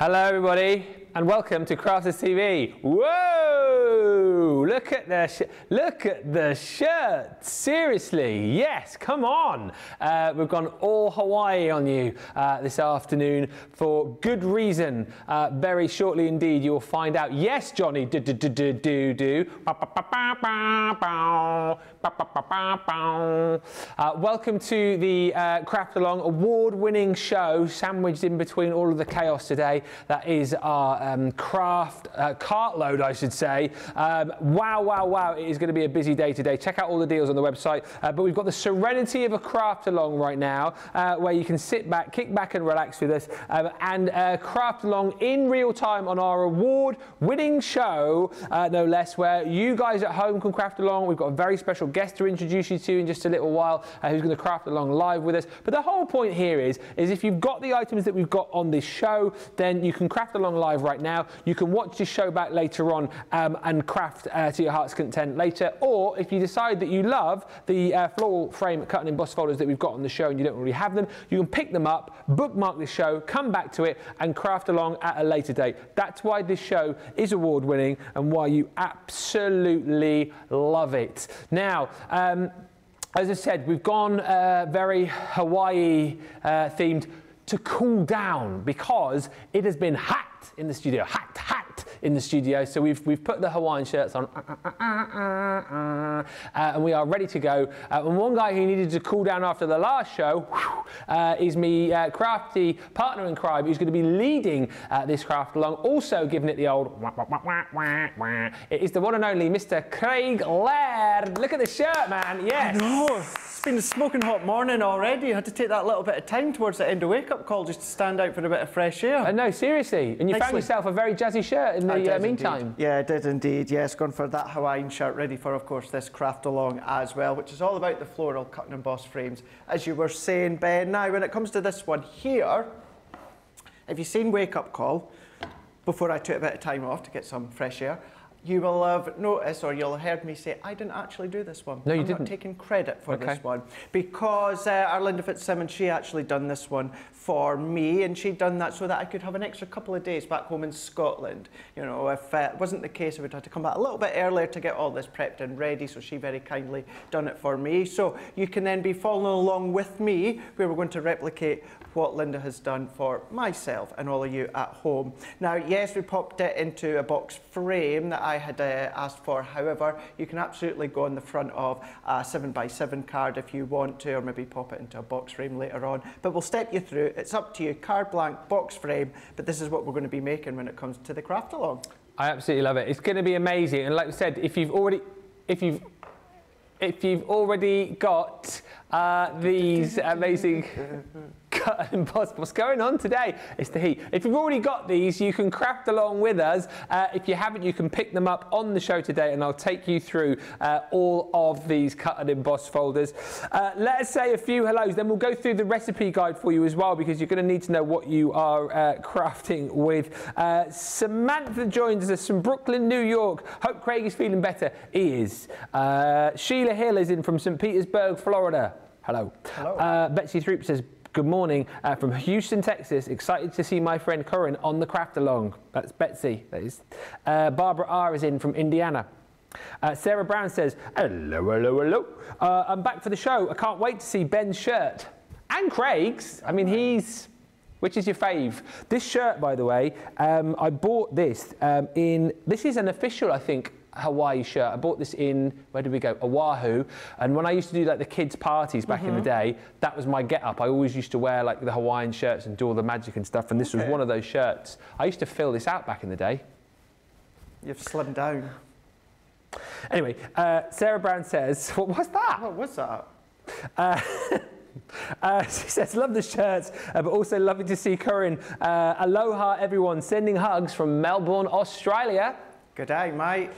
Hello everybody, and welcome to Crafter's TV. Whoa! Look at the shirt. Seriously, yes, come on. We've gone all Hawaii on you this afternoon for good reason. Very shortly indeed, you will find out. Yes, Johnny. Welcome to the Craft Along award-winning show, sandwiched in between all of the chaos today. That is our craft cartload, I should say. Wow, wow, wow. It is going to be a busy day today. Check out all the deals on the website. But we've got the serenity of a craft along right now, where you can sit back, kick back and relax with us, and craft along in real time on our award-winning show, no less, where you guys at home can craft along. We've got a very special guest to introduce you to in just a little while, who's going to craft along live with us. But the whole point here is if you've got the items that we've got on this show, then you can craft along live right now. You can watch this show back later on and craft to your heart's content later. Or if you decide that you love the floral frame cut and embossed folders that we've got on the show and you don't really have them, you can pick them up, bookmark this show, come back to it and craft along at a later date. That's why this show is award-winning and why you absolutely love it. Now, as I said, we've gone very Hawaii themed to cool down because it has been hot in the studio, hot in the studio. So we've put the Hawaiian shirts on and we are ready to go. And one guy who needed to cool down after the last show is me crafty partner in crime, who's going to be leading this craft along, also giving it the old wah, wah, wah, wah, wah, wah. It is the one and only Mr. Craig Laird. Look at the shirt, man. Yes. No, it's been a smoking hot morning already. I had to take that little bit of time towards the end of wake-up call just to stand out for a bit of fresh air. No, seriously. And you found yourself a very jazzy shirt in the meantime. Indeed. Yeah, I did indeed. Yes, gone for that Hawaiian shirt, ready for, of course, this craft along as well, which is all about the floral cut and emboss frames, as you were saying, Ben. Now, when it comes to this one here, if you've seen Wake Up Call, before I took a bit of time off to get some fresh air, you will have noticed, or you'll have heard me say, I didn't actually do this one. No, you didn't. I'm not taking credit for this one. Because our Linda Fitzsimmons, she actually done this one for me, and she'd done that so that I could have an extra couple of days back home in Scotland. You know, if it wasn't the case, I would have to come back a little bit earlier to get all this prepped and ready, so she very kindly done it for me. So you can then be following along with me, where we're going to replicate what Linda has done for myself and all of you at home. Now, yes, we popped it into a box frame that I had asked for. However, you can absolutely go on the front of a 7x7 card if you want to, or maybe pop it into a box frame later on. But we'll step you through. It's up to you. Card blank, box frame. But this is what we're going to be making when it comes to the craft along. I absolutely love it. It's going to be amazing. And like I said, if you've already got these amazing cut and emboss. What's going on today? It's the heat. If you've already got these, you can craft along with us. If you haven't, you can pick them up on the show today, and I'll take you through all of these cut and emboss folders. Let us say a few hellos, then we'll go through the recipe guide for you as well, because you're going to need to know what you are crafting with. Samantha joins us from Brooklyn, New York. Hope Craig is feeling better. He is. Sheila Hill is in from St. Petersburg, Florida. Hello. Hello. Betsy Throop says, good morning from Houston, Texas. Excited to see my friend Corinne on the craft along. That's Betsy, that is. Barbara R is in from Indiana. Sarah Brown says, hello, hello, hello. I'm back for the show. I can't wait to see Ben's shirt and Craig's. I mean, he's... Which is your fave? This shirt, by the way, I bought this in... This is an official, I think, Hawaii shirt. I bought this in, where did we go? Oahu. And when I used to do like the kids' parties back in the day, that was my get-up. I always used to wear like the Hawaiian shirts and do all the magic and stuff. And this was one of those shirts. I used to fill this out back in the day. You've slimmed down. Anyway, Sarah Brown says, what was that? What was that? She says, love the shirts, but also lovely to see Corinne. Aloha, everyone. Sending hugs from Melbourne, Australia. Good day, mate.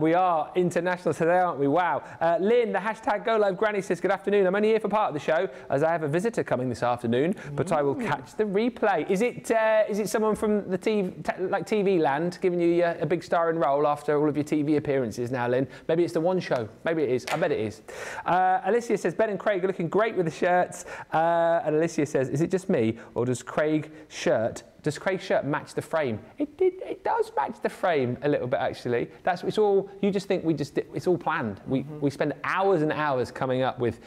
We are international today, aren't we? Wow. Lynn, the hashtag GoLiveGranny says, good afternoon. I'm only here for part of the show as I have a visitor coming this afternoon, but I will catch the replay. Is it someone from the TV land giving you a big star and roll after all of your TV appearances now, Lynn? Maybe it's the one show. Maybe it is. I bet it is. Alicia says, Ben and Craig are looking great with the shirts. And Alicia says, is it just me or does Craig's shirt Does Craig's shirt match the frame? It does match the frame a little bit, actually. That's, it's all, you just think we just, it's all planned. We spend hours and hours coming up with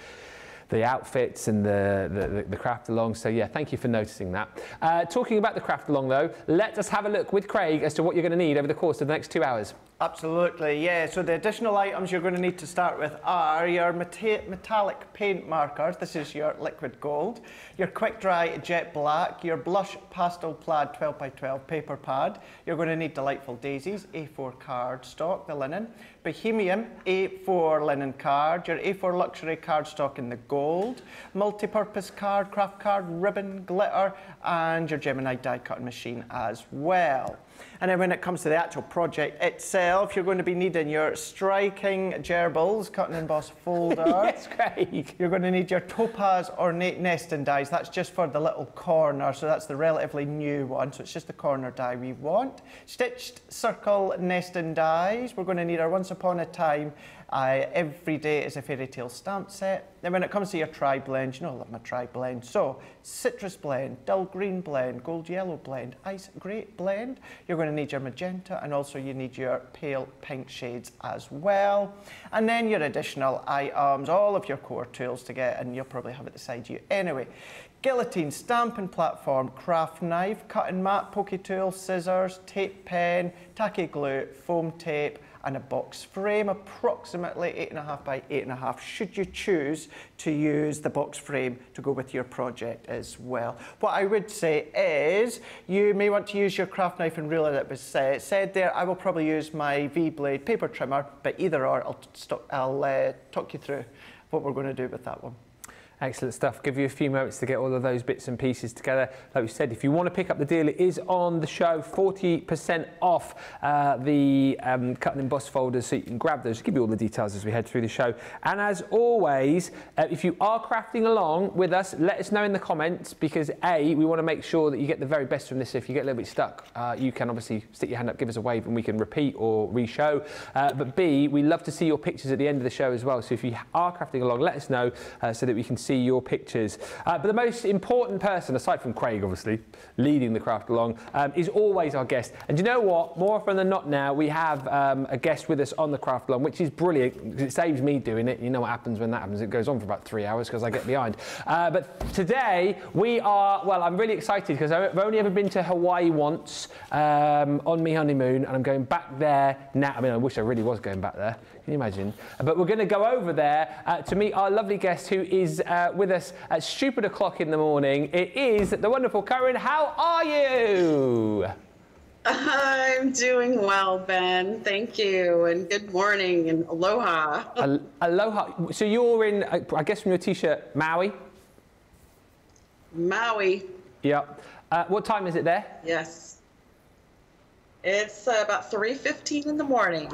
the outfits and the craft along. So yeah, thank you for noticing that. Talking about the craft along though, let us have a look with Craig as to what you're going to need over the course of the next 2 hours. Absolutely, yeah. So the additional items you're going to need to start with are your metallic paint markers. This is your liquid gold, your quick dry jet black, your blush pastel plaid 12x12 paper pad. You're going to need Delightful Daisies, A4 cardstock, the linen, Bohemian A4 linen card, your A4 luxury cardstock in the gold, multi-purpose card, craft card, ribbon, glitter, and your Gemini die cutting machine as well. And then when it comes to the actual project itself, you're going to be needing your Striking Gerbils cut and emboss folder. Yes, Craig. You're going to need your Topaz ornate nesting dies. That's just for the little corner, so that's the relatively new one. So it's just the corner die we want. Stitched circle nesting dies. We're going to need our Once Upon a Time Every Day is a Fairy Tale stamp set. Then when it comes to your tri-blend, you know I love my tri-blend. So citrus blend, dull green blend, gold yellow blend, ice grey blend. You're going to need your magenta, and also you need your pale pink shades as well. And then your additional items, all of your core tools to get, and you'll probably have it beside you anyway. Guillotine, stamping platform, craft knife, cutting mat, pokey tool, scissors, tape pen, tacky glue, foam tape, and a box frame, approximately 8.5 by 8.5, should you choose to use the box frame to go with your project as well. What I would say is, you may want to use your craft knife and ruler that was said there. I will probably use my V-Blade paper trimmer, but either or, I'll talk you through what we're going to do with that one. Excellent stuff. Give you a few moments to get all of those bits and pieces together. Like we said, if you want to pick up the deal, it is on the show, 40% off the cut and emboss folders, so you can grab those. I'll give you all the details as we head through the show. And as always, if you are crafting along with us, let us know in the comments, because A, we want to make sure that you get the very best from this. If you get a little bit stuck, you can obviously stick your hand up, give us a wave, and we can repeat or re-show. But B, we love to see your pictures at the end of the show as well. So if you are crafting along, let us know so that we can see your pictures. But the most important person, aside from Craig, obviously, leading the craft along, is always our guest. And you know what? More often than not now, we have a guest with us on the craft along, which is brilliant, because it saves me doing it. You know what happens when that happens. It goes on for about 3 hours because I get behind. But today, we are, well, I'm really excited because I've only ever been to Hawaii once on my honeymoon, and I'm going back there now. I mean, I wish I really was going back there. Can you imagine? But we're going to go over there to meet our lovely guest who is with us at stupid o'clock in the morning. It is the wonderful Karen. How are you? I'm doing well, Ben. Thank you, and good morning, and aloha. Aloha. So you're in, I guess from your T-shirt, Maui? Maui. Yep. What time is it there? Yes. It's about 3:15 in the morning.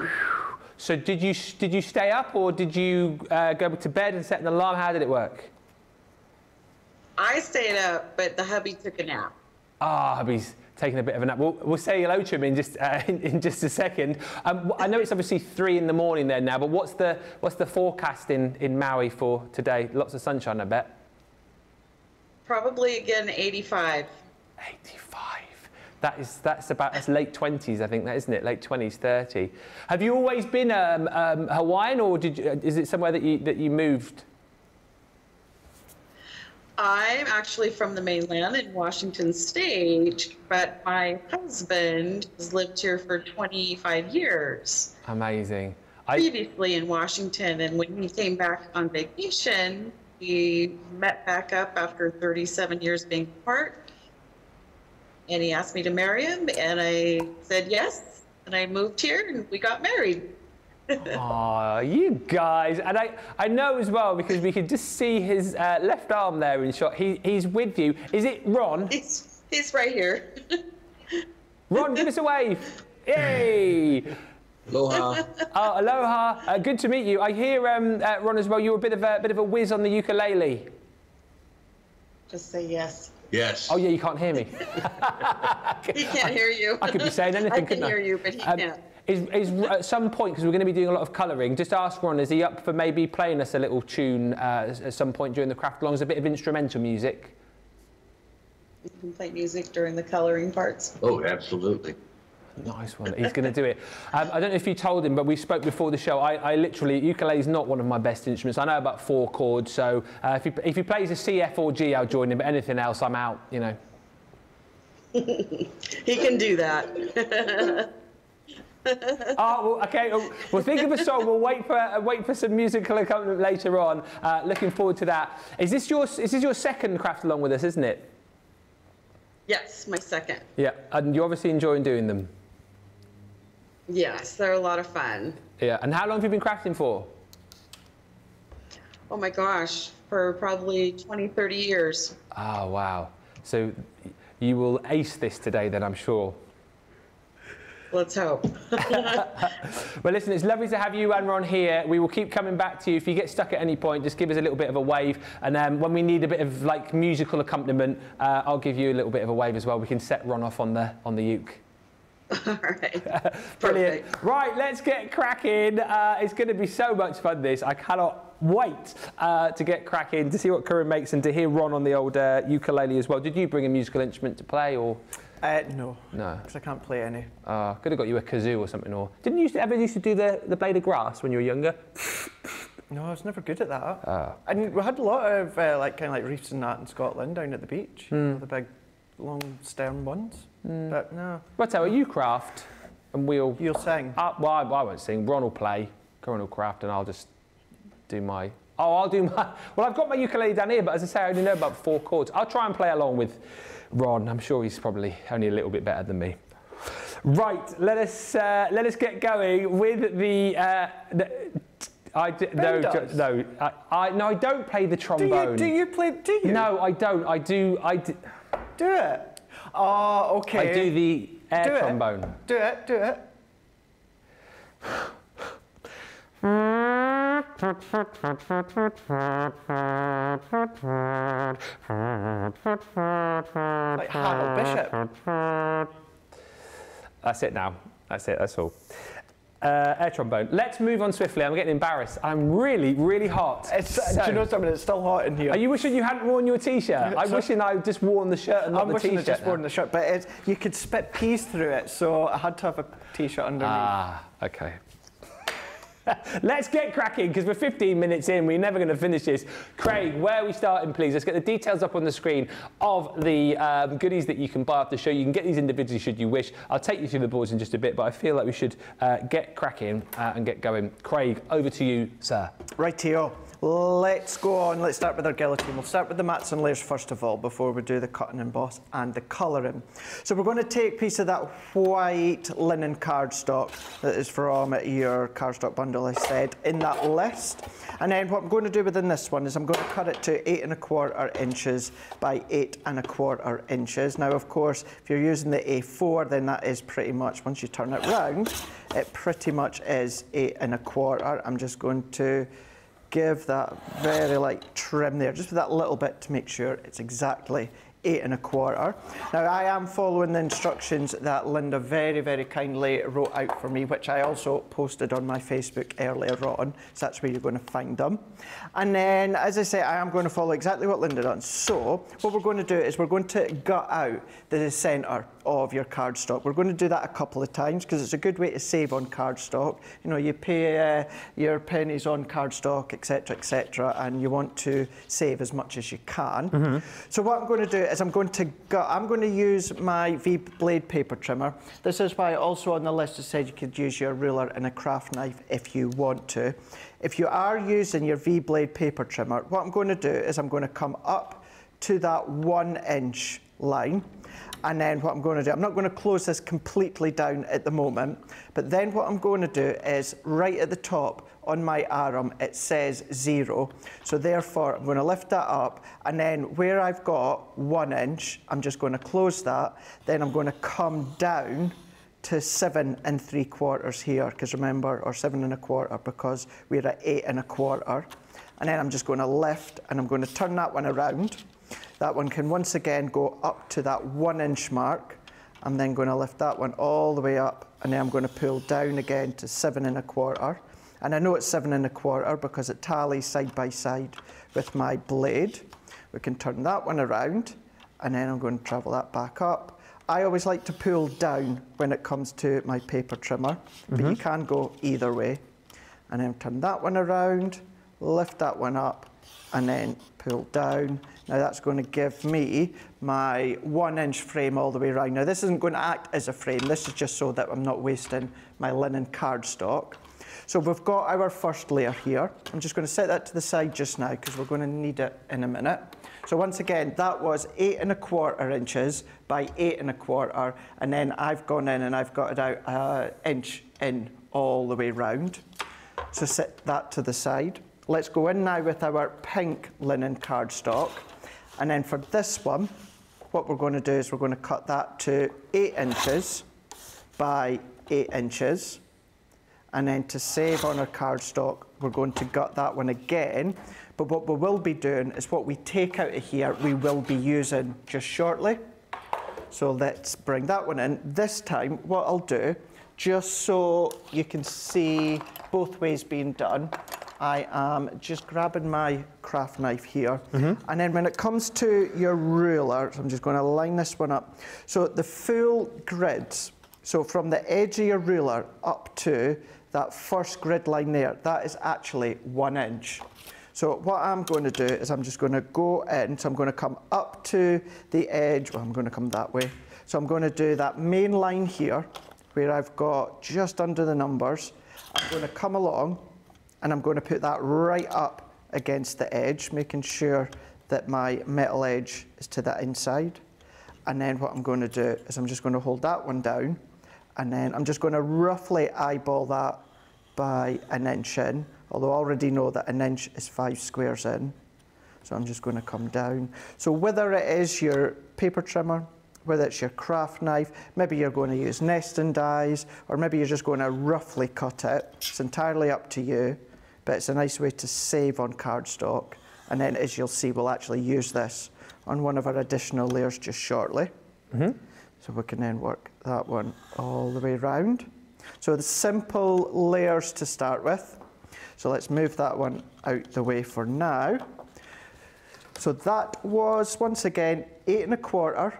So did you stay up, or did you go to bed and set an alarm? How did it work? I stayed up, but the hubby took a nap. Ah, hubby's taking a bit of a nap. We'll say hello to him in just a second. I know it's obviously 3 in the morning there now, but what's the forecast in Maui for today? Lots of sunshine, I bet. Probably again 85. 85. That's late 20s, I think, isn't it? Late 20s, 30. Have you always been Hawaiian, or is it somewhere that you moved? I'm actually from the mainland in Washington State, but my husband has lived here for 25 years. Amazing. Previously in Washington, and when he came back on vacation, we met back up after 37 years being apart. And he asked me to marry him, and I said yes, and I moved here, and we got married. Oh, you guys. And I know as well, because we could just see his left arm there in shot. He's with you. Is it Ron? He's right here. Ron, give us a wave. Yay! Aloha. Oh, aloha. Good to meet you. I hear, Ron, as well, you're a bit of a whiz on the ukulele. Just say yes. Yes. Oh, yeah, you can't hear me. He can't hear you. I could be saying anything, couldn't I? I can hear you, but he can't. Is at some point, because we're going to be doing a lot of colouring, just ask Ron, is he up for maybe playing us a little tune at some point during the craft alongs, a bit of instrumental music? You can play music during the coloring parts. Oh, absolutely. Nice one. He's going to do it. I don't know if you told him, but we spoke before the show. I literally, ukulele is not one of my best instruments. I know about 4 chords, so if he plays a C, F or G, I'll join him. But anything else, I'm out, you know. He can do that. Oh, well, okay. We'll think of a song. We'll wait for some musical accompaniment later on. Looking forward to that. Is this your second craft along with us, isn't it? Yes, my second. Yeah, and you're obviously enjoying doing them. Yes, they're a lot of fun. Yeah, and how long have you been crafting for? Oh my gosh, for probably 20, 30 years. Oh, wow. So you will ace this today then, I'm sure. Let's hope. Well, listen, it's lovely to have you and Ron here. We will keep coming back to you. If you get stuck at any point, just give us a little bit of a wave. And when we need a bit of like musical accompaniment, I'll give you a little bit of a wave as well. We can set Ron off on the uke. All right. Brilliant. Perfect. Right, let's get cracking. It's going to be so much fun, this. I cannot wait to get cracking, to see what Karen makes and to hear Ron on the old ukulele as well. Did you bring a musical instrument to play or...? No. No. Because I can't play any. Could have got you a kazoo or something. Or didn't you ever used to do the blade of grass when you were younger? No, I was never good at that. And we had a lot of like kind of like reefs and that in Scotland down at the beach. Mm. You know, the big, long stern ones. Mm. But no. But how you craft, and we'll. You'll sing. Well, I won't sing. Ron will play. Karen will craft, and I'll just do my. Oh, I'll do my. Well, I've got my ukulele down here, but as I say, I only know about 4 chords. I'll try and play along with Ron. I'm sure he's probably only a little bit better than me. Right, let us get going with I don't play the trombone. Do you play? Do you? No, I don't. I do. Do it. Oh, okay. I do the air trombone. Do it. Like Harold Bishop. That's it now. That's it. That's all. Air trombone. Let's move on swiftly. I'm getting embarrassed. I'm really, really hot. Do you know something? It's still hot in here. Are you wishing you hadn't worn your T-shirt? I'm wishing I just worn the shirt and not the T-shirt. I'm wishing I just worn the shirt, but you could spit peas through it, so I had to have a T-shirt underneath. Ah, okay. Let's get cracking, because we're 15 minutes in. We're never going to finish this. Craig, where are we starting, please? Let's get the details up on the screen of the goodies that you can buy after the show. You can get these individually, should you wish. I'll take you through the boards in just a bit, but I feel like we should get cracking and get going. Craig, over to you, sir. Rightio. Let's go on. Let's start with our guillotine. We'll start with the mats and layers first of all, before we do the cut and emboss and the colouring. So we're going to take a piece of that white linen cardstock that is from your cardstock bundle, I said, in that list. And then what I'm going to do within this one is I'm going to cut it to 8¼ inches by 8¼ inches. Now, of course, if you're using the A4, then that is pretty much, once you turn it round, it pretty much is 8¼ inches. I'm just going to give that very light trim there, just with that little bit to make sure it's exactly 8¼ inches. Now, I am following the instructions that Linda very, very kindly wrote out for me, which I also posted on my Facebook earlier on, so that's where you're going to find them. And then, as I say, I am going to follow exactly what Linda done. So, what we're going to do is we're going to gut out the centre of your cardstock. We're going to do that a couple of times, because it's a good way to save on cardstock. You know, you pay your pennies on cardstock, etc., and you want to save as much as you can. Mm-hmm. So what I'm going to do is I'm going to use my V-Blade paper trimmer. This is why also on the list it said you could use your ruler and a craft knife if you want to. If you are using your V-Blade paper trimmer, what I'm going to do is I'm going to come up to that 1-inch line, and then what I'm going to do, I'm not going to close this completely down at the moment, but then what I'm going to do is right at the top on my arum it says 0, so therefore I'm going to lift that up, and then where I've got 1 inch I'm just going to close that, then I'm going to come down to 7¾ here, because remember, or 7¼ because we're at 8¼ and then I'm just going to lift and I'm going to turn that one around. That one can once again go up to that 1-inch mark. I'm then going to lift that one all the way up, and then I'm going to pull down again to 7¼ and I know it's 7¼ because it tallies side by side with my blade. We can turn that one around and then I'm going to travel that back up. I always like to pull down when it comes to my paper trimmer, but you can go either way. And then turn that one around, lift that one up, and then pull down. Now that's going to give me my 1-inch frame all the way around. Now this isn't going to act as a frame, this is just so that I'm not wasting my linen cardstock. So we've got our first layer here. I'm just going to set that to the side just now because we're going to need it in a minute. So once again, that was 8¼ inches by 8¼ and then I've gone in and I've got it out an inch in all the way round. So set that to the side. Let's go in now with our pink linen cardstock. And then for this one, what we're going to do is we're going to cut that to 8 inches by 8 inches. And then to save on our cardstock, we're going to gut that one again. But what we will be doing is what we take out of here, we will be using just shortly. So let's bring that one in. This time, what I'll do, just so you can see both ways being done, I am just grabbing my craft knife here. And then when it comes to your ruler, I'm just going to line this one up. So the full grids, so from the edge of your ruler up to that first grid line there, that is actually 1 inch. So what I'm going to do is I'm just going to go in, so I'm going to come up to the edge, well, I'm going to come that way. So I'm going to do that main line here, where I've got just under the numbers. I'm going to come along and I'm going to put that right up against the edge, making sure that my metal edge is to the inside. And then what I'm going to do is I'm just going to hold that one down. And then I'm just going to roughly eyeball that by 1 inch in, although I already know that 1 inch is 5 squares in. So I'm just going to come down. So whether it is your paper trimmer, whether it's your craft knife, maybe you're going to use nesting dies, or maybe you're just going to roughly cut it. It's entirely up to you, but it's a nice way to save on cardstock. And then, as you'll see, we'll actually use this on one of our additional layers just shortly. So we can then work that one all the way round. So the simple layers to start with. So let's move that one out the way for now. So that was, once again, 8¼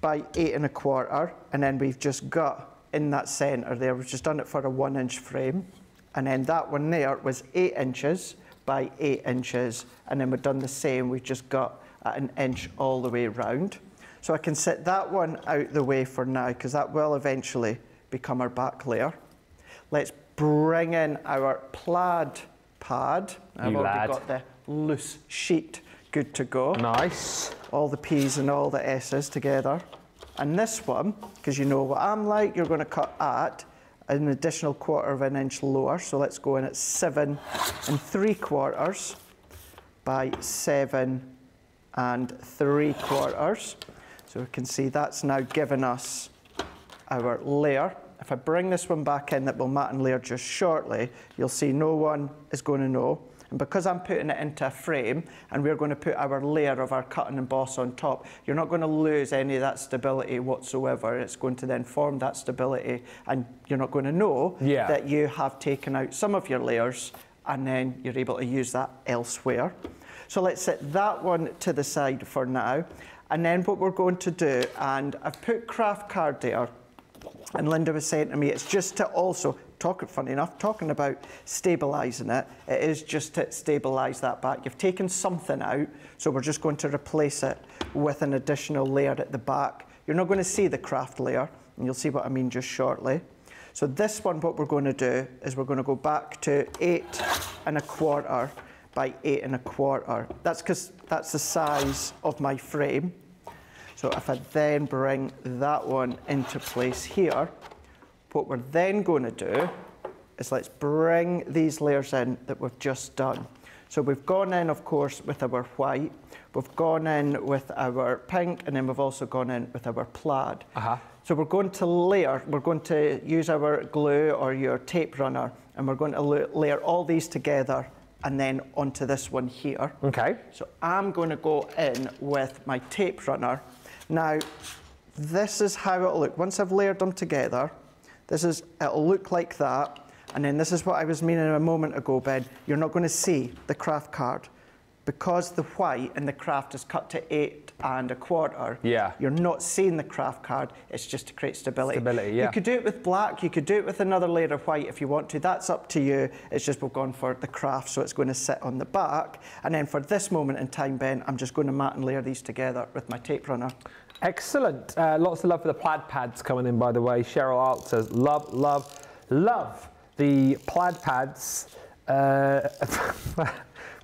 by 8¼ and then we've just got in that centre there, we've just done it for a 1 inch frame. And then that one there was 8 inches by 8 inches and then we've done the same, we've just got at 1 inch all the way round. So I can set that one out the way for now because that will eventually become our back layer. Let's bring in our plaid pad. I've already got the loose sheet good to go. Nice. All the P's and all the S's together. And this one, because you know what I'm like, you're going to cut at an additional 1/4 inch lower. So let's go in at 7¾ by 7¾ so we can see that's now given us our layer. If I bring this one back in that will mat and layer just shortly, you'll see no one is going to know. And because I'm putting it into a frame and we're going to put our layer of our cut and emboss on top, you're not going to lose any of that stability whatsoever. It's going to then form that stability and you're not going to know that you have taken out some of your layers and then you're able to use that elsewhere. So let's set that one to the side for now. And then what we're going to do, and I've put craft card there, and Linda was saying to me, it's just to also, funny enough, talking about stabilising it, it is just to stabilise that back. You've taken something out, so we're just going to replace it with an additional layer at the back. You're not going to see the craft layer, and you'll see what I mean just shortly. So this one, what we're going to do is we're going to go back to 8¼ by 8¼ that's because that's the size of my frame. So if I then bring that one into place here, what we're then going to do is let's bring these layers in that we've just done. So we've gone in, of course, with our white, we've gone in with our pink, and then we've also gone in with our plaid. So we're going to layer, we're going to use our glue or your tape runner, and we're going to layer all these together and then onto this one here. So I'm going to go in with my tape runner. Now, this is how it'll look. Once I've layered them together, this is, it'll look like that. And then this is what I was meaning a moment ago, Ben. You're not going to see the craft card, because the white and the craft is cut to 8 1/4, yeah, you're not seeing the craft card, it's just to create stability. Yeah. You could do it with black, you could do it with another layer of white if you want to, that's up to you. It's just we've gone for the craft, so it's going to sit on the back. And then for this moment in time, Ben, I'm just going to mat and layer these together with my tape runner. Excellent. Lots of love for the plaid pads coming in, by the way. Cheryl Art says, love, love, love the plaid pads.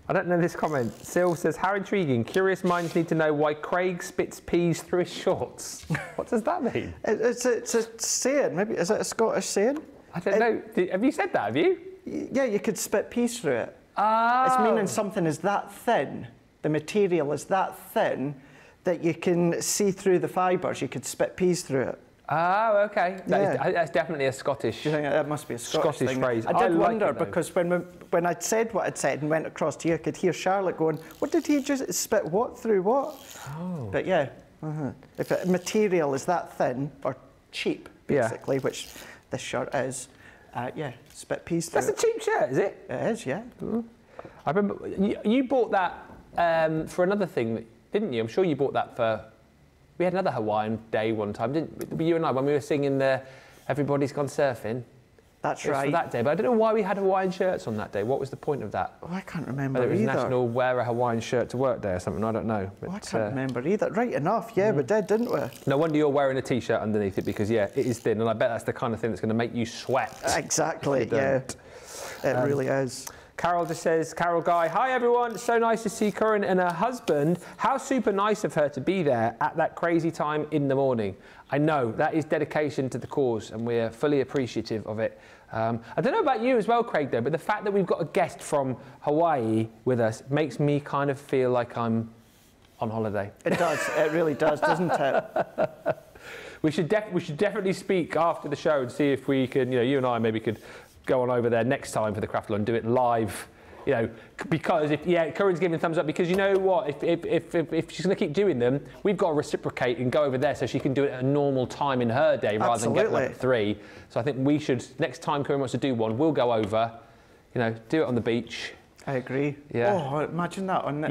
I don't know this comment. Syl says, how intriguing. Curious minds need to know why Craig spits peas through his shorts. What does that mean? It's a saying. Maybe, is it a Scottish saying? I don't know. Have you said that, have you? Yeah, you could spit peas through it. Oh. It's meaning something is that thin, the material is that thin, that you can see through the fibres, you could spit peas through it. Oh, okay. That yeah. That's definitely a Scottish. You think that must be a Scottish thing. Phrase. I did wonder like it, because when I'd said what I'd said and went across to you, I could hear Charlotte going, "What did he just spit? What through what?" Oh. But yeah, if it, material is that thin or cheap, basically, which this shirt is, yeah, spit peas through. That's a cheap shirt, is it? It is, yeah. Mm. I remember you bought that for another thing, didn't you? I'm sure you bought that for. We had another Hawaiian day one time, didn't you and I, when we were singing the Everybody's Gone Surfing. That's right. It was for that day, but I don't know why we had Hawaiian shirts on that day. What was the point of that? Oh, I can't remember either. It was National Wear a Hawaiian Shirt to Work Day or something, I don't know. But, oh, I can't remember either. Right enough, yeah, we did, didn't we? No wonder you're wearing a T-shirt underneath it, because, yeah, it is thin, and I bet that's the kind of thing that's going to make you sweat. Exactly, yeah. It really is. Carol just says, Carol Guy, hi everyone, so nice to see Corinne and her husband. How super nice of her to be there at that crazy time in the morning. I know, that is dedication to the cause and we're fully appreciative of it. I don't know about you as well, Craig, though, but the fact that we've got a guest from Hawaii with us makes me kind of feel like I'm on holiday. It does, it really does, doesn't it? We should definitely speak after the show and see if we can, you know, you and I maybe could go on over there next time for the Craft and do it live, you know, because if, yeah, Corinne's giving thumbs up because you know what, if she's going to keep doing them, we've got to reciprocate and go over there so she can do it at a normal time in her day rather than get like at 3. So I think we should, next time Corinne wants to do one, we'll go over, you know, do it on the beach. I agree. Yeah. Oh, imagine that on the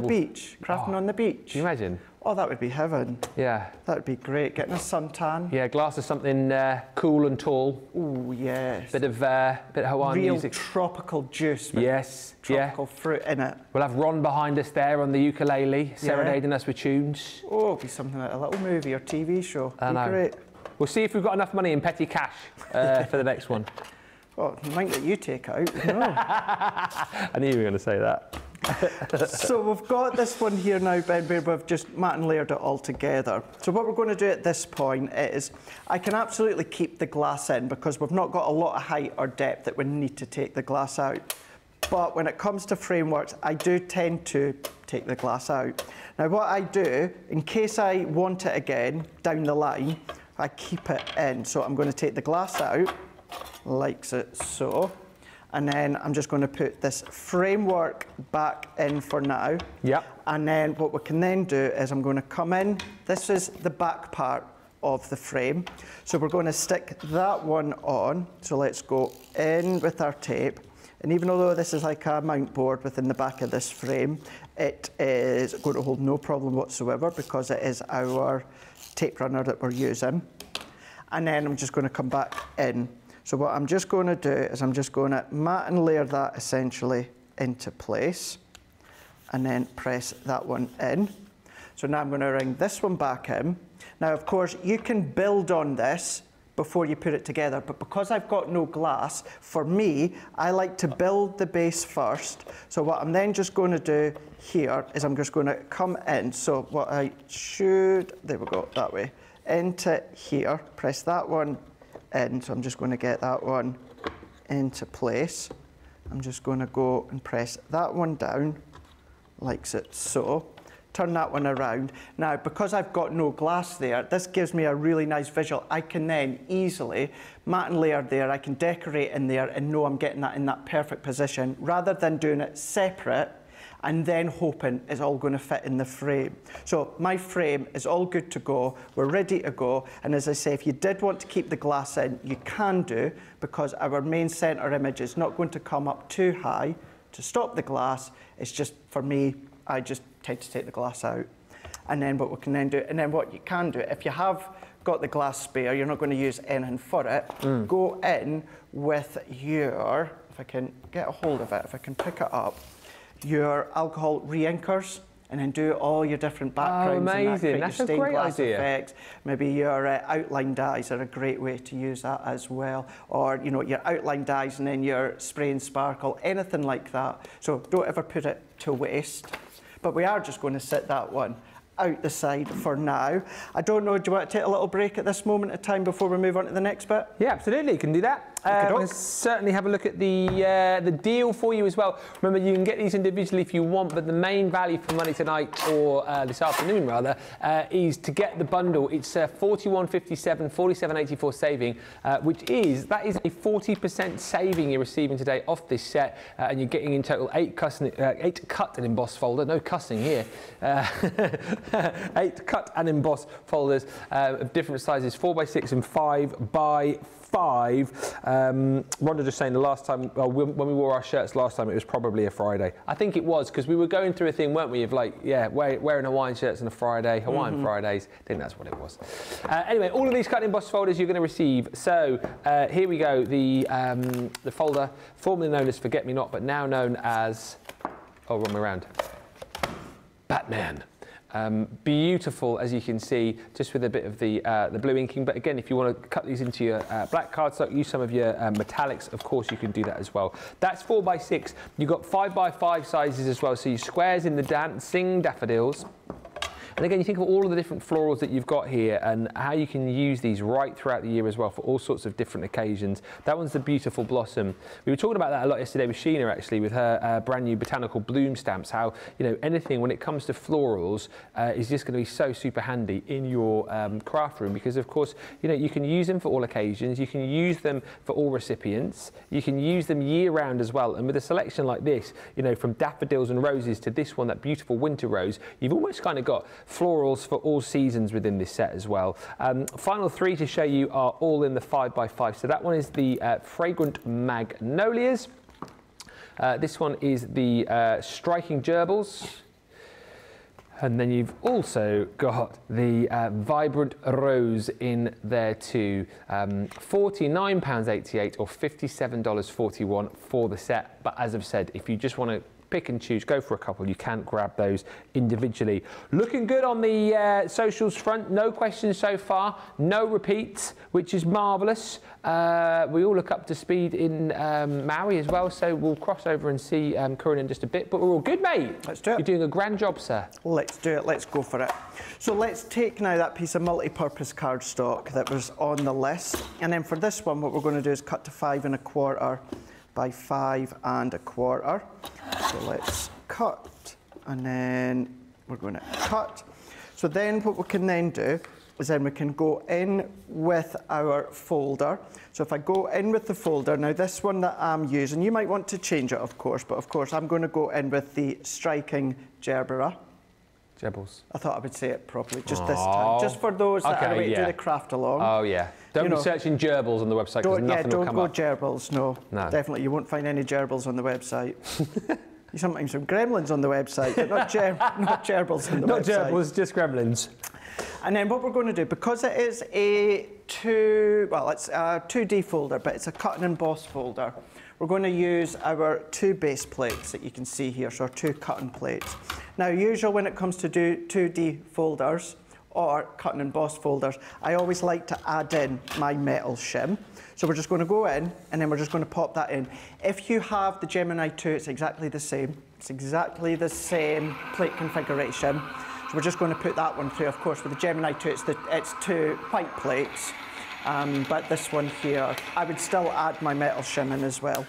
beach, crafting on the beach. Can you imagine? Oh, that would be heaven. Yeah. That would be great, getting a suntan. Yeah, glass of something cool and tall. Ooh, yes. Bit of Hawaiian music. Real tropical juice with tropical fruit in it. We'll have Ron behind us there on the ukulele, serenading us with tunes. Oh, it'll be something like a little movie or TV show. I know. Great. We'll see if we've got enough money in petty cash for the next one. Oh, the mind that you take out. No. I knew you were going to say that. So we've got this one here now, Ben, where we've just mat and layered it all together. So what we're going to do at this point is, I can absolutely keep the glass in because we've not got a lot of height or depth that we need to take the glass out. But when it comes to frameworks, I do tend to take the glass out. Now what I do, in case I want it again down the line, I keep it in. So I'm going to take the glass out, like it so. And then I'm just going to put this framework back in for now. Yeah. And then what we can then do is I'm going to come in. This is the back part of the frame. So we're going to stick that one on. So let's go in with our tape. And even although this is like a mount board within the back of this frame, it is going to hold no problem whatsoever because it is our tape runner that we're using. And then I'm just going to come back in. So what I'm just going to do is I'm just going to mat and layer that essentially into place and then press that one in. So now I'm going to ring this one back in. Now, of course, you can build on this before you put it together, but because I've got no glass, for me, I like to build the base first. So what I'm then just going to do here is I'm just going to come in. So what I should, there we go, that way, into here, press that one in. So I'm just going to get that one into place. I'm just going to go and press that one down, like so. Turn that one around. Now, because I've got no glass there, this gives me a really nice visual. I can then easily mat and layer there, I can decorate in there and know I'm getting that in that perfect position rather than doing it separate and then hoping it's all going to fit in the frame. So my frame is all good to go, we're ready to go, and as I say, if you did want to keep the glass in, you can do, because our main centre image is not going to come up too high, to stop the glass. It's just, for me, I just tend to take the glass out. And then what we can then do, and then what you can do, if you have got the glass spare, you're not going to use anything for it, go in with your, if I can get a hold of it, if I can pick it up, your alcohol reinkers, and then do all your different backgrounds. Oh, amazing. And that, that's a great idea. Effects. Maybe your outline dyes are a great way to use that as well. Or, you know, your outline dyes and then your spray and sparkle, anything like that. So don't ever put it to waste. But we are just going to set that one out the side for now. I don't know, do you want to take a little break at this moment of time before we move on to the next bit? Yeah, absolutely, you can do that. We'll certainly have a look at the deal for you as well. Remember, you can get these individually if you want, but the main value for money tonight, or this afternoon rather, is to get the bundle. It's $41.57, $47.84 saving, which is, that is a 40% saving you're receiving today off this set, and you're getting in total eight cut and embossed folder, no cussing here, 8 cut and embossed folders of different sizes, 4x6 and 5x5. Rhonda just saying the last time, well, when we wore our shirts last time, it was probably a Friday. I think it was, because we were going through a thing, weren't we, of like, yeah, wearing Hawaiian shirts on a Friday, Hawaiian Fridays. I think that's what it was. Anyway, all of these cut and embossed folders you're going to receive. So here we go, the folder formerly known as Forget Me Not, but now known as, oh, wrong way around, Batman. Beautiful, as you can see, just with a bit of the blue inking. But again, if you want to cut these into your black cardstock, use some of your metallics, of course you can do that as well. That's 4x6. You've got 5x5 sizes as well, so your squares in the Dancing Daffodils. And again, you think of all of the different florals that you've got here and how you can use these right throughout the year as well for all sorts of different occasions. That one's the Beautiful Blossom. We were talking about that a lot yesterday with Sheena, actually, with her brand new botanical bloom stamps, how, you know, anything when it comes to florals is just going to be so super handy in your craft room, because of course, you know, you can use them for all occasions, you can use them for all recipients, you can use them year round as well. And with a selection like this, you know, from daffodils and roses to this one, that beautiful winter rose, you've almost kind of got florals for all seasons within this set as well. Final three to show you are all in the 5x5. So that one is the Fragrant Magnolias. This one is the Striking Gerbils. And then you've also got the Vibrant Rose in there too. £49.88 or $57.41 for the set. But as I've said, if you just want to pick and choose, go for a couple, you can grab those individually. Looking good on the socials front, no questions so far, no repeats, which is marvellous. We all look up to speed in Maui as well, so we'll cross over and see Corinne in just a bit, but we're all good, mate. Let's do it. You're doing a grand job, sir. Let's do it, let's go for it. So let's take now that piece of multi-purpose cardstock that was on the list, and then for this one, what we're going to do is cut to 5 1/4 by 5 1/4. So let's cut, and then we're going to cut. So then what we can then do is then we can go in with our folder. So if I go in with the folder, now this one that I'm using, you might want to change it, of course, but of course I'm going to go in with the Striking Gerbera. Gerbils. I thought I would say it properly, just this time. Just for those that are waiting to do the craft along. Oh, yeah. Don't be searching gerbils on the website, because nothing will come up. Don't go gerbils, no. Definitely, you won't find any gerbils on the website. You sometimes have gremlins on the website, but not, not gerbils on the website. Not gerbils, just gremlins. And then what we're going to do, because it is a 2D folder, but it's a cut and emboss folder, we're going to use our 2 base plates that you can see here, so our 2 cutting plates. Now, usually when it comes to 2D folders or cut and emboss folders, I always like to add in my metal shim. So we're just going to go in, and then we're just going to pop that in. If you have the Gemini 2, it's exactly the same. It's exactly the same plate configuration. So we're just going to put that one through. Of course, with the Gemini 2, it's 2 white plates. But this one here, I would still add my metal shim in as well.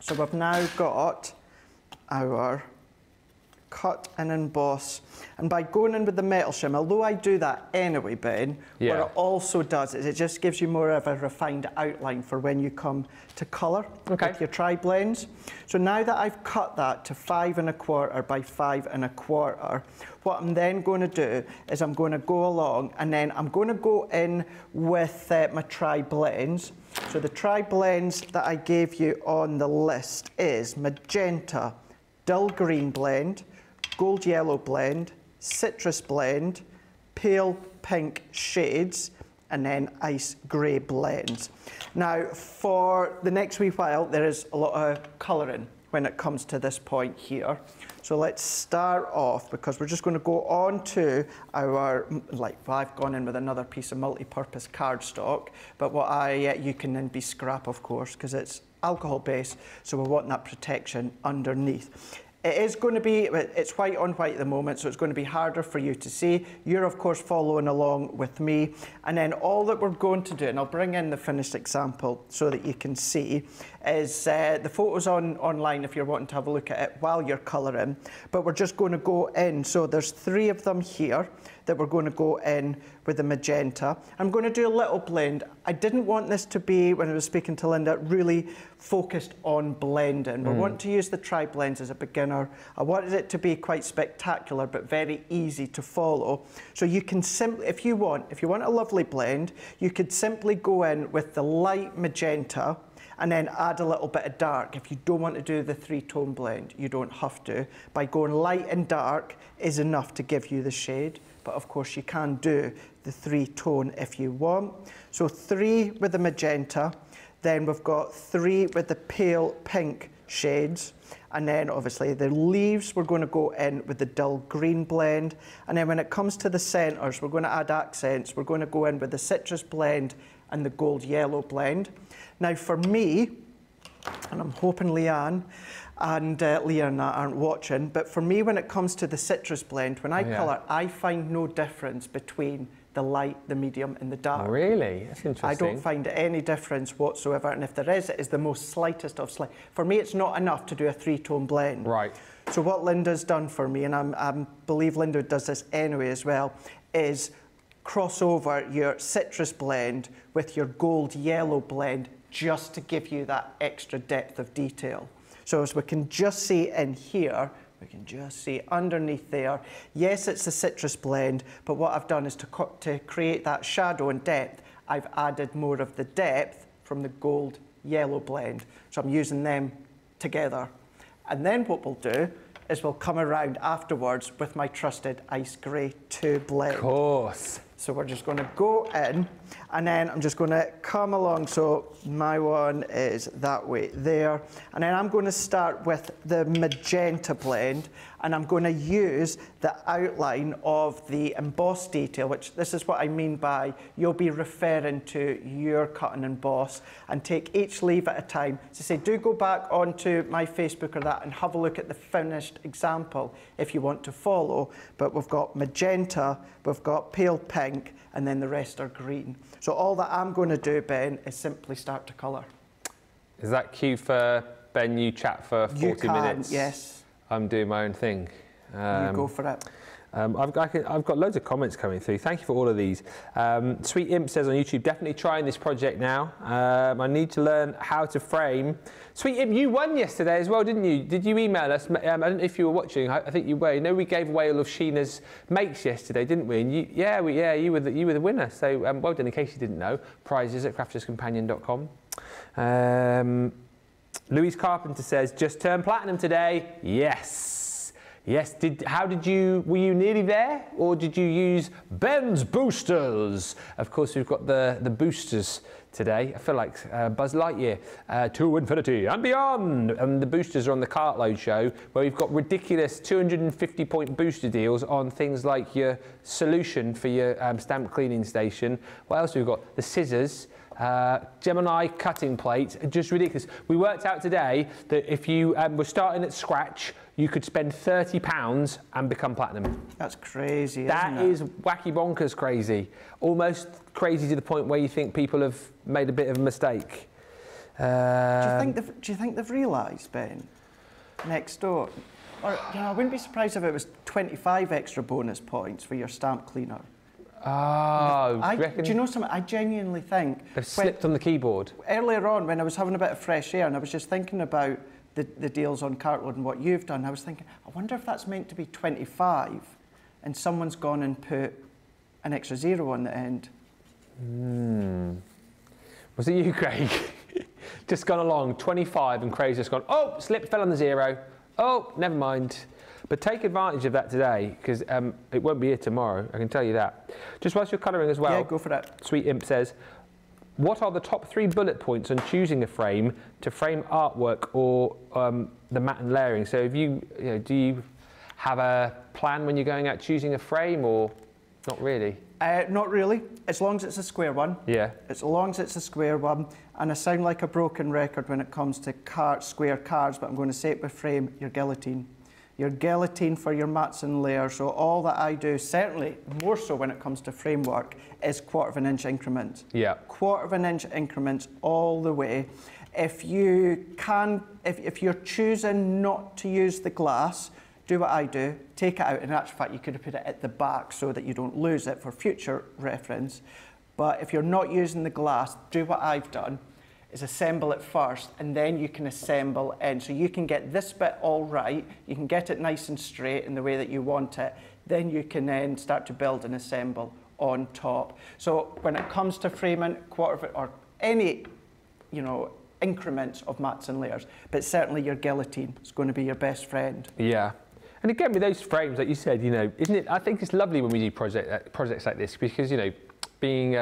So we've now got our cut and emboss. And by going in with the metal shim, although I do that anyway, Ben, what it also does is it just gives you more of a refined outline for when you come to colour with your tri-blends. So now that I've cut that to 5 1/4 by 5 1/4, what I'm then going to do is I'm going to go along, and then I'm going to go in with my tri-blends. So the tri-blends that I gave you on the list is magenta, dull green blend, gold yellow blend, citrus blend, pale pink shades, and then ice grey blends. Now, for the next wee while, there is a lot of colouring when it comes to this point here. So let's start off, because we're just going to go on to our, like, I've gone in with another piece of multi-purpose cardstock, but what you can then be scrap, of course, because it's alcohol based, so we want that protection underneath. It is going to be, it's white on white at the moment, so it's going to be harder for you to see. You're, of course, following along with me. And then all that we're going to do, and I'll bring in the finished example so that you can see, is the photos online if you're wanting to have a look at it while you're colouring. But we're just going to go in. So there's three of them here that we're going to go in with the magenta. I'm going to do a little blend. I didn't want this to be, when I was speaking to Linda, really focused on blending. We want to use the tri-blends as a beginner. I wanted it to be quite spectacular, but very easy to follow. So you can simply, if you want a lovely blend, you could simply go in with the light magenta and then add a little bit of dark. If you don't want to do the three-tone blend, you don't have to. By going light and dark is enough to give you the shade. But of course you can do the three-tone if you want. So three with the magenta, then we've got three with the pale pink shades, and then obviously the leaves we're going to go in with the dull green blend, and then when it comes to the centres, we're going to add accents. We're going to go in with the citrus blend and the gold yellow blend. Now for me, and I'm hoping Leanne and Leanna aren't watching, but for me, when it comes to the citrus blend, when I colour, I find no difference between the light, the medium and the dark. Oh, really? That's interesting. I don't find any difference whatsoever, and if there is, it is the most slightest of slight. For me, it's not enough to do a three-tone blend. Right. So what Linda's done for me, and I believe Linda does this anyway as well, is cross over your citrus blend with your gold yellow blend just to give you that extra depth of detail. So as we can just see in here, we can just see underneath there, yes, it's the citrus blend, but what I've done is to create that shadow and depth, I've added more of the depth from the gold yellow blend. So I'm using them together. And then what we'll do is we'll come around afterwards with my trusted ice grey 2 blend. Of course. So we're just going to go in, and then I'm just going to come along. So my one is that way there. And then I'm going to start with the magenta blend, and I'm going to use the outline of the embossed detail, which this is what I mean by you'll be referring to your cut and emboss, and take each leaf at a time. So say, do go back onto my Facebook or that and have a look at the finished example if you want to follow. But we've got magenta, we've got pale pink, and then the rest are green. So all that I'm going to do, Ben, is simply start to colour. Is that cue for, Ben, you chat for 40 minutes? Yes. I'm doing my own thing. You go for it. I've got loads of comments coming through. Thank you for all of these. Sweet Imp says on YouTube, definitely trying this project now. I need to learn how to frame. Sweet Imp, you won yesterday as well, didn't you? Did you email us? I don't know if you were watching. I think you were. You know, we gave away all of Sheena's makes yesterday, didn't we? And you were the winner. So well done. In case you didn't know, prizes at crafterscompanion.com. Louise Carpenter says, just turned platinum today. Yes. Yes, were you nearly there, or did you use Ben's boosters? Of course, we've got the boosters today. I feel like Buzz Lightyear, to infinity and beyond. And the boosters are on the Cartload show, where we've got ridiculous 250-point booster deals on things like your solution for your stamp cleaning station. What else we've got? The scissors. Gemini cutting plates, just ridiculous. We worked out today that if you were starting at scratch, you could spend £30 and become platinum. That's crazy, isn't it? That is wacky bonkers crazy. Almost crazy to the point where you think people have made a bit of a mistake. Do you think they've realised, Ben, next door? Or, you know, I wouldn't be surprised if it was 25 extra bonus points for your stamp cleaner. Oh, do you know something? I genuinely think they've slipped on the keyboard. Earlier on, when I was having a bit of fresh air and I was just thinking about the deals on Cartload and what you've done, I was thinking, I wonder if that's meant to be 25 and someone's gone and put an extra zero on the end. Was it you, Craig? Just gone along 25 and Craig's just gone, oh, slipped, fell on the zero. Oh, never mind. But take advantage of that today, because it won't be here tomorrow, I can tell you that. Just whilst you're colouring as well, yeah, go for that. Sweet Imp says, what are the top 3 bullet points on choosing a frame to frame artwork or the mat and layering? So if you, do you have a plan when you're going out choosing a frame, or not really? Not really, as long as it's a square one. Yeah. As long as it's a square one, and I sound like a broken record when it comes to square cards, but I'm going to say it with frame, your guillotine. Your guillotine for your mats and layers. So all that I do, certainly more so when it comes to framework, is 1/4 of an inch increments. Yeah. 1/4 of an inch increments all the way. If you can, if you're choosing not to use the glass, do what I do, take it out. In actual fact, you could have put it at the back so that you don't lose it for future reference. But if you're not using the glass, do what I've done, is assemble it first, and then you can assemble in. So you can get this bit all right, you can get it nice and straight in the way that you want it, then you can then start to build and assemble on top. So when it comes to framing, 1/4 of it, or any, increments of mats and layers, but certainly your guillotine is going to be your best friend. Yeah. And again, with those frames, like you said, isn't it, I think it's lovely when we do projects like this, because, being,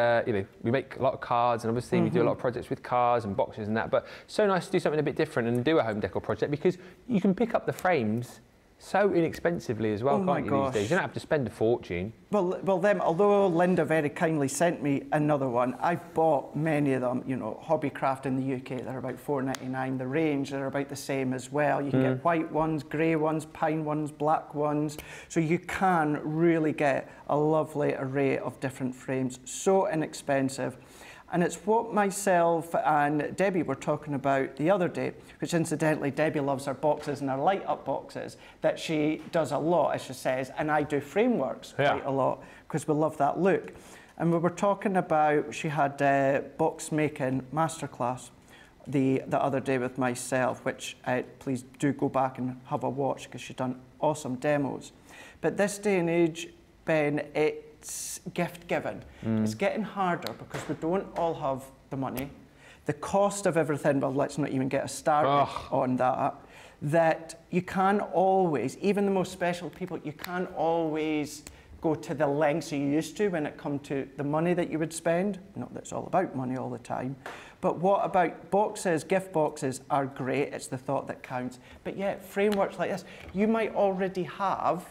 we make a lot of cards, and obviously we do a lot of projects with cars and boxes and that, but so nice to do something a bit different and do a home decor project, because you can pick up the frames so inexpensively as well, can't you, these days? You don't have to spend a fortune. Well, although Linda very kindly sent me another one, I've bought many of them, Hobbycraft in the UK, they're about $4.99. The range, they're about the same as well. You can get white ones, grey ones, pine ones, black ones. So you can really get a lovely array of different frames, so inexpensive. And it's what myself and Debbie were talking about the other day, which incidentally, Debbie loves her boxes and her light up boxes, that she does a lot, as she says, and I do frameworks quite a lot, because we love that look. And we were talking about, she had a box making masterclass the other day with myself, which please do go back and have a watch, because she's done awesome demos. But this day and age, Ben, it's gift given. It's getting harder because we don't all have the money. The cost of everything, well, let's not even get us started on that. That you can always, even the most special people, you can always go to the lengths you used to when it comes to the money that you would spend. Not that it's all about money all the time. But what about boxes? Gift boxes are great. It's the thought that counts. But yeah, frameworks like this, you might already have.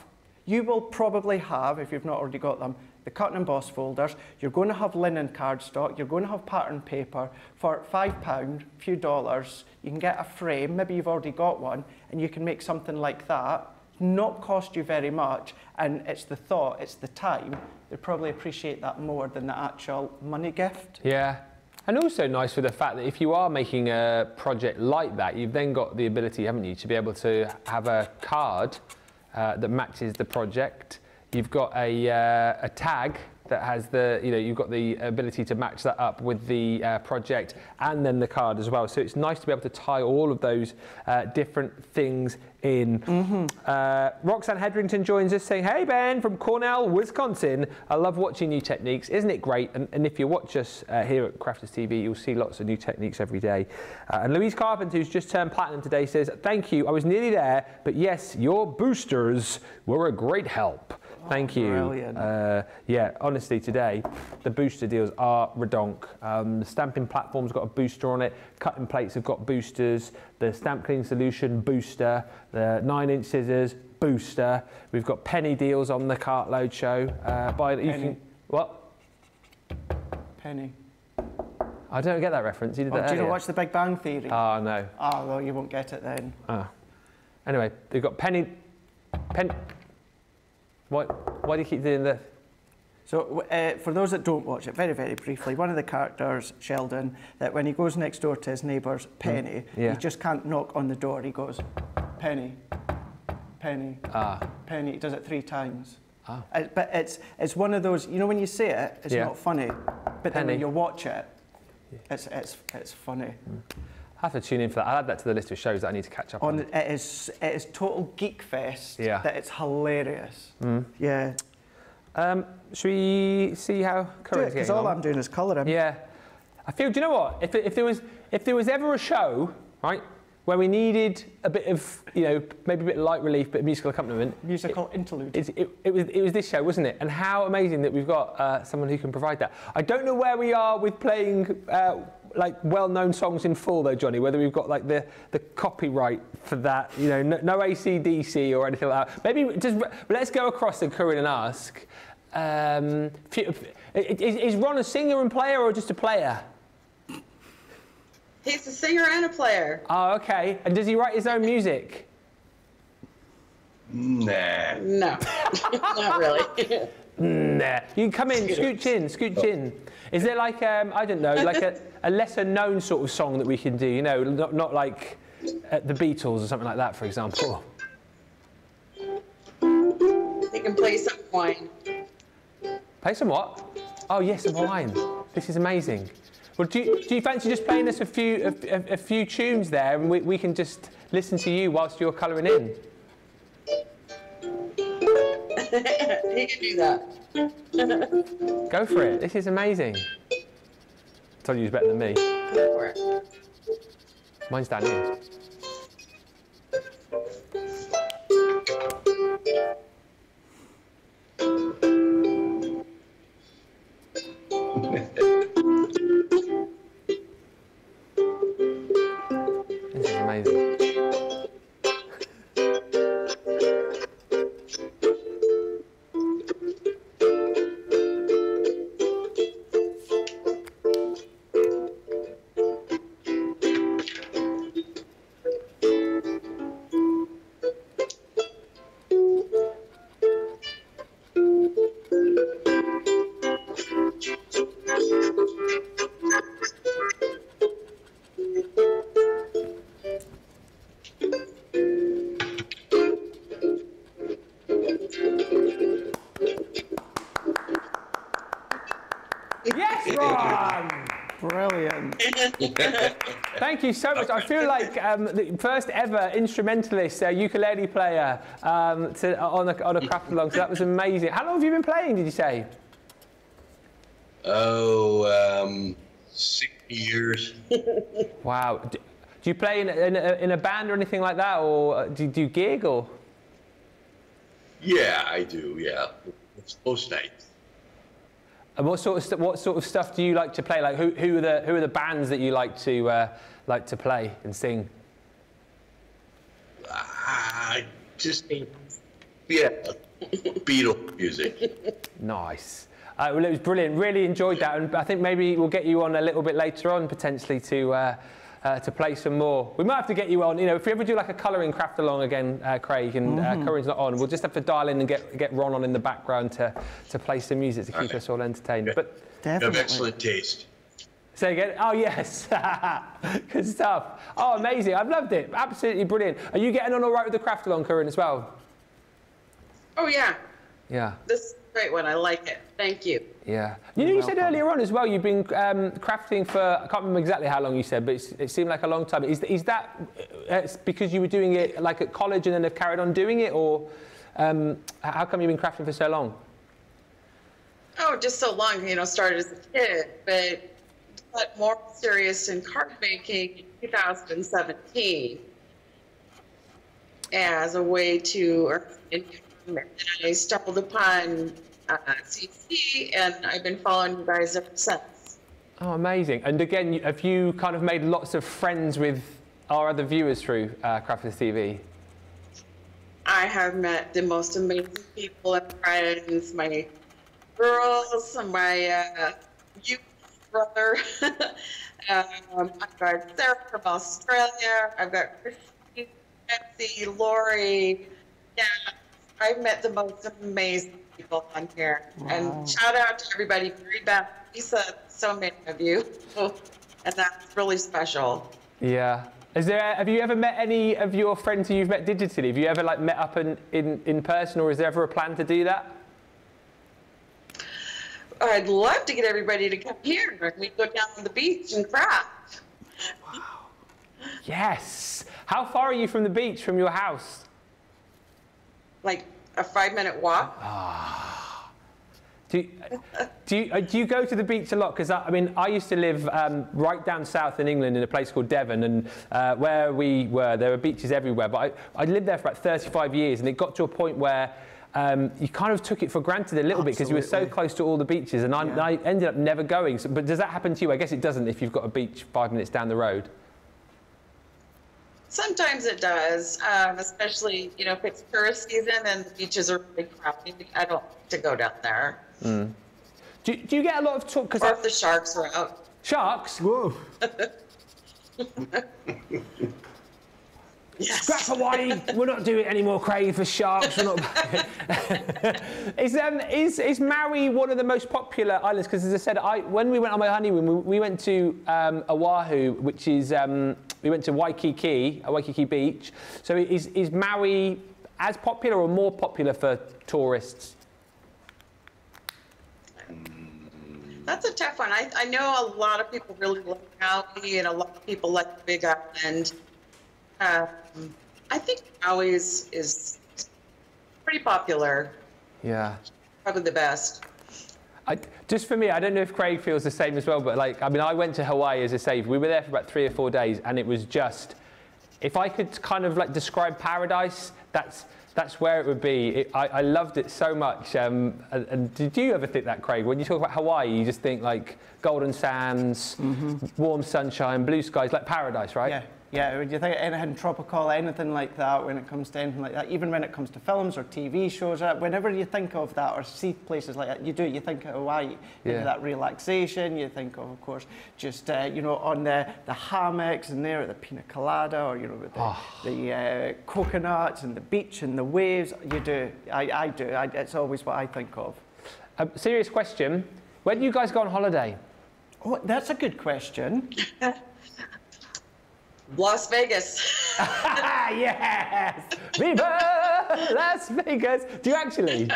You will probably have, if you've not already got them, the cut and emboss folders. You're going to have linen cardstock. You're going to have pattern paper. For £5, a few dollars, you can get a frame. Maybe you've already got one, and you can make something like that. Not cost you very much, and it's the thought, it's the time. They probably appreciate that more than the actual money gift. Yeah. And also nice for the fact that if you are making a project like that, you've then got the ability, haven't you, to be able to have a card that matches the project. You've got a tag that has the, you've got the ability to match that up with the project, and then the card as well. So it's nice to be able to tie all of those different things in. Roxanne Hedrington joins us saying, hey Ben, from Cornell, Wisconsin. I love watching new techniques. Isn't it great? And if you watch us here at Crafter's TV, you'll see lots of new techniques every day. And Louise Carpenter, who's just turned platinum today, says, thank you. I was nearly there, but yes, your boosters were a great help. Thank you. Brilliant. Yeah, honestly, today, the booster deals are redonk. The stamping platform's got a booster on it. Cutting plates have got boosters. The stamp cleaning solution, booster. The 9-inch scissors, booster. We've got penny deals on the cartload show. What? Penny. I don't get that reference. You did that earlier. Do you not watch The Big Bang Theory? Oh, no. Oh, well, you won't get it then. Oh. Anyway, they've got penny. Why do you keep doing this? So, for those that don't watch it, very, very briefly, one of the characters, Sheldon, that when he goes next door to his neighbour's Penny, he just can't knock on the door. He goes, Penny, Penny, Penny. He does it 3 times. But it's one of those, when you say it, it's not funny. But then when you watch it, it's funny. I have to tune in for that. I'll add that to the list of shows that I need to catch up on. It is total geek fest. Yeah. That it's hilarious. Yeah. Should we see how Karen's getting on? Because all I'm doing is colouring. Yeah. I feel, do you know what? If there was ever a show, right, where we needed a bit of, you know, maybe a bit of light relief, but musical accompaniment, musical interlude. It was this show, wasn't it? And how amazing that we've got someone who can provide that. I don't know where we are with playing like well-known songs in full though, Johnny. Whether we've got like the copyright for that, you know, no AC/DC or anything like that. Maybe just let's go across to Corinne and ask. Is Ron a singer and player or just a player? He's a singer and a player. Oh, okay. And does he write his own music? Nah. No. Not really. Nah. You can come in, scooch in. Is there like, I don't know, like a lesser known sort of song that we can do, you know, not like the Beatles or something like that, for example? They can play some wine. Play some what? Oh, yes, some wine. This is amazing. Well, do you fancy just playing us a few tunes there, and we can just listen to you whilst you're colouring in? You can do that. Go for it. This is amazing. I told you it was better than me. Go for it. Mine's down here. This is amazing. Thank you so much. I feel like the first ever instrumentalist ukulele player on a craft along. So that was amazing. How long have you been playing, did you say? Oh, 6 years. Wow. Do you play in a band or anything like that, or do you gig or? Yeah, I do. Yeah, it's most nights. And what sort of stuff do you like to play? Like who are the bands that you like to play and sing? Yeah, Beatle music. Nice. Well, it was brilliant. Really enjoyed that, and I think maybe we'll get you on a little bit later on potentially to play some more. We might have to get you on. You know, if we ever do like a colouring craft along again, Craig, and Corinne's not on, we'll just have to dial in and get Ron on in the background to play some music to keep us all entertained. But definitely. You have excellent taste. Say again? Oh yes, good stuff. Oh, amazing! I've loved it. Absolutely brilliant. Are you getting on all right with the craft along, Corinne, as well? Oh yeah. Yeah. This is a great one. I like it. Thank you. Yeah. You know, you said earlier on as well, you've been crafting for, I can't remember exactly how long you said, but it seemed like a long time. Is that because you were doing it like at college and then have carried on doing it, or how come you've been crafting for so long? Oh, just so long, you know, started as a kid, but more serious in card making in 2017 as a way to earn income. And I stumbled upon CC, and I've been following you guys ever since. Oh, amazing. And again, have you kind of made lots of friends with our other viewers through Crafter's TV? I have met the most amazing people and friends, my girls, my youth brother. I've got Sarah from Australia. I've got Christine, Betsy, Lori. Yeah, I've met the most amazing people on here. Wow. And shout out to everybody, Barry Buddon, Lisa, so many of you. And that's really special. Yeah. Have you ever met any of your friends who you've met digitally? Have you ever like met up in person, or is there ever a plan to do that? I'd love to get everybody to come here and we go down to the beach and craft. Wow. Yes. How far are you from the beach from your house? Like a 5-minute walk. Ah, Do you go to the beach a lot? Because I mean, I used to live right down south in England in a place called Devon, and where we were, there were beaches everywhere. But I lived there for about 35 years, and it got to a point where you kind of took it for granted a little bit because you were so close to all the beaches, and I ended up never going. So, but does that happen to you? I guess it doesn't if you've got a beach 5 minutes down the road. Sometimes it does, especially, you know, if it's tourist season and the beaches are really crowded. I don't like to go down there. Mm. Do you get a lot of talk? Or if the sharks are out. Sharks? Whoa. Yes. Scrap Hawaii, we're not doing it anymore, Craig, for sharks. We're not. Is Maui one of the most popular islands? Because as I said, when we went on my honeymoon, we went to Oahu, which is, we went to Waikiki Beach. So is Maui as popular or more popular for tourists? That's a tough one. I know a lot of people really like Maui and a lot of people like the Big Island. I think Maui is pretty popular. Yeah. Probably the best. Just for me, I don't know if Craig feels the same as well, but like, I mean, I went to Hawaii as a saver. We were there for about 3 or 4 days, and it was just, if I could kind of like describe paradise, that's where it would be. I loved it so much. And did you ever think that, Craig? When you talk about Hawaii, you just think like golden sands, warm sunshine, blue skies, like paradise, right? Yeah. Yeah, would you think anything tropical, anything like that, when it comes to anything like that, even when it comes to films or TV shows, whenever you think of that or see places like that, you think of Hawaii, you think of that relaxation, you think of course, just, you know, on the hammocks and there, the pina colada, or, you know, with the coconuts and the beach and the waves, you do, I do, it's always what I think of. A serious question, where do you guys go on holiday? Oh, that's a good question. Las Vegas. Yes! Viva Las Vegas! Do you actually?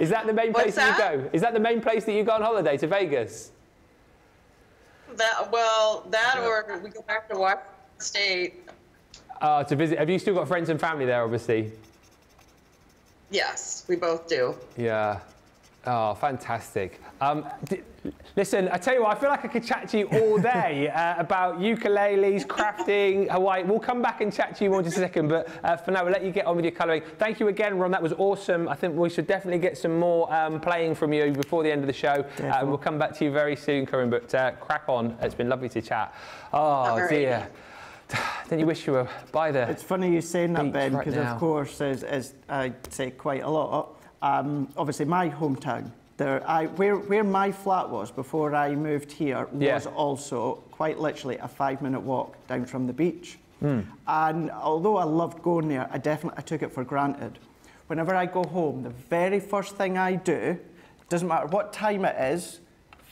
Is that the main place that you go? Is that the main place that you go on holiday, to Vegas? Or we go back to Washington State. To visit. Have you still got friends and family there, obviously? Yes, we both do. Yeah. Oh, fantastic. Listen, I tell you what, I feel like I could chat to you all day about ukuleles, crafting, Hawaii. We'll come back and chat to you more in just a second, but for now, we'll let you get on with your colouring. Thank you again, Ron. That was awesome. I think we should definitely get some more playing from you before the end of the show. We'll come back to you very soon, Corinne, but crack on. It's been lovely to chat. Oh, dear. Then you wish you were by there. It's funny you saying that, Ben, because, of course, as I say quite a lot, obviously my hometown, where my flat was before I moved here was also quite literally a 5-minute walk down from the beach. Mm. And although I loved going there, I took it for granted. Whenever I go home, the very first thing I do, doesn't matter what time it is,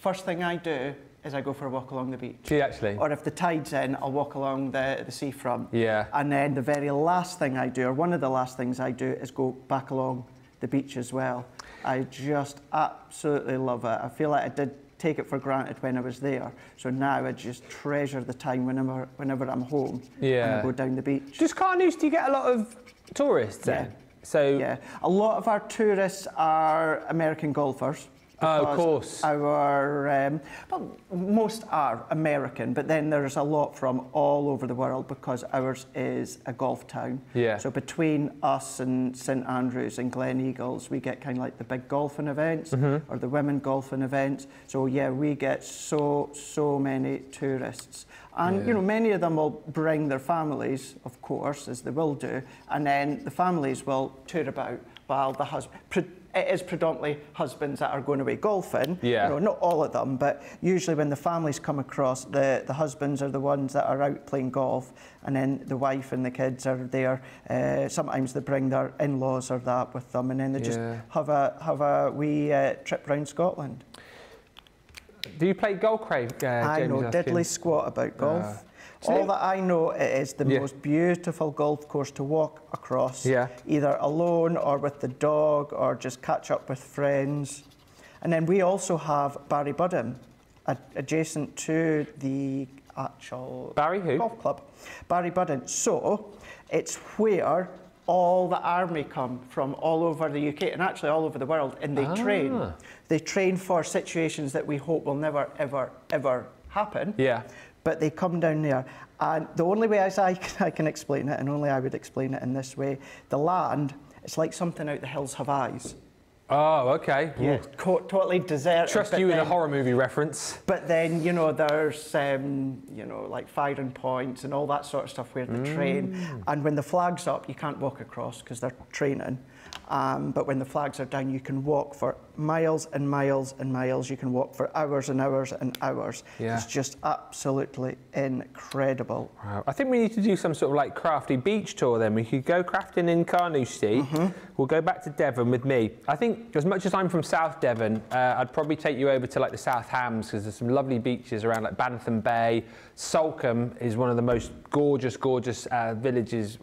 first thing I do is I go for a walk along the beach. Or if the tide's in, I'll walk along the seafront. Yeah. And then the very last thing I do, or one of the last things I do, is go back along the beach as well. I just absolutely love it. I feel like I did take it for granted when I was there. So now I just treasure the time whenever I'm home and I go down the beach. Does Carnoustie get a lot of tourists then? Yeah, a lot of our tourists are American golfers. Oh, of course. Well, most are American, but then there's a lot from all over the world because ours is a golf town. Yeah. So between us and St Andrews and Glen Eagles, we get kind of like the big golfing events or the women golfing events. So yeah, we get so many tourists. And, you know, many of them will bring their families, of course, as they will do, and then the families will tour about while the husband... It is predominantly husbands that are going away golfing. Yeah. You know, not all of them, but usually when the families come across, the husbands are the ones that are out playing golf, and then the wife and the kids are there. Sometimes they bring their in-laws or that with them, and then they just have a wee trip round Scotland. Do you play golf, Craig? I know diddly squat about golf. All that I know is the most beautiful golf course to walk across, either alone or with the dog or just catch up with friends. And then we also have Barry Buddon, adjacent to the actual golf club. Barry Buddon. So it's where all the army come from all over the UK and actually all over the world, and they train. They train for situations that we hope will never, ever, ever happen. Yeah. But they come down there. And the only way I can explain it, and only I would explain it in this way, the land, it's like something out the hills have eyes. Oh, okay. Yeah, totally deserted. Trust you in a horror movie reference. But then, you know, there's, you know, like firing points and all that sort of stuff where the train, and when the flag's up, you can't walk across because they're training. But when the flags are down, you can walk for miles and miles and miles. You can walk for hours and hours and hours. Yeah. It's just absolutely incredible. Wow. I think we need to do some sort of like crafty beach tour then. We could go crafting in Carnoustie. We'll go back to Devon with me. I think as much as I'm from South Devon, I'd probably take you over to like the South Hams because there's some lovely beaches around like Bantham Bay. Salcombe is one of the most gorgeous, gorgeous villages,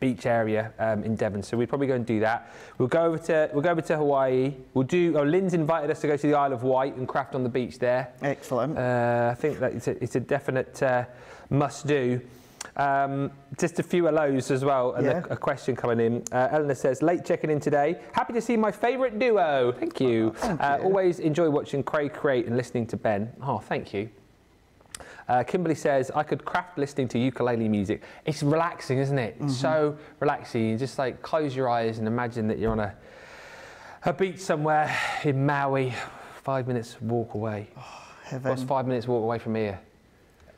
beach area in Devon. So we'd probably go and do that. We'll go over to Hawaii. We'll do. Oh, Lynn's invited us to go to the Isle of Wight and craft on the beach there. Excellent. I think that it's a definite must-do. Just a few hellos as well, and a question coming in. Eleanor says, late checking in today. Happy to see my favourite duo. Thank you. Always enjoy watching Craig create and listening to Ben. Oh, thank you. Kimberly says, I could craft listening to ukulele music. It's relaxing, isn't it? It's so relaxing. You just like close your eyes and imagine that you're on a beach somewhere in Maui, 5 minutes walk away. Oh, heaven. What's 5 minutes walk away from here?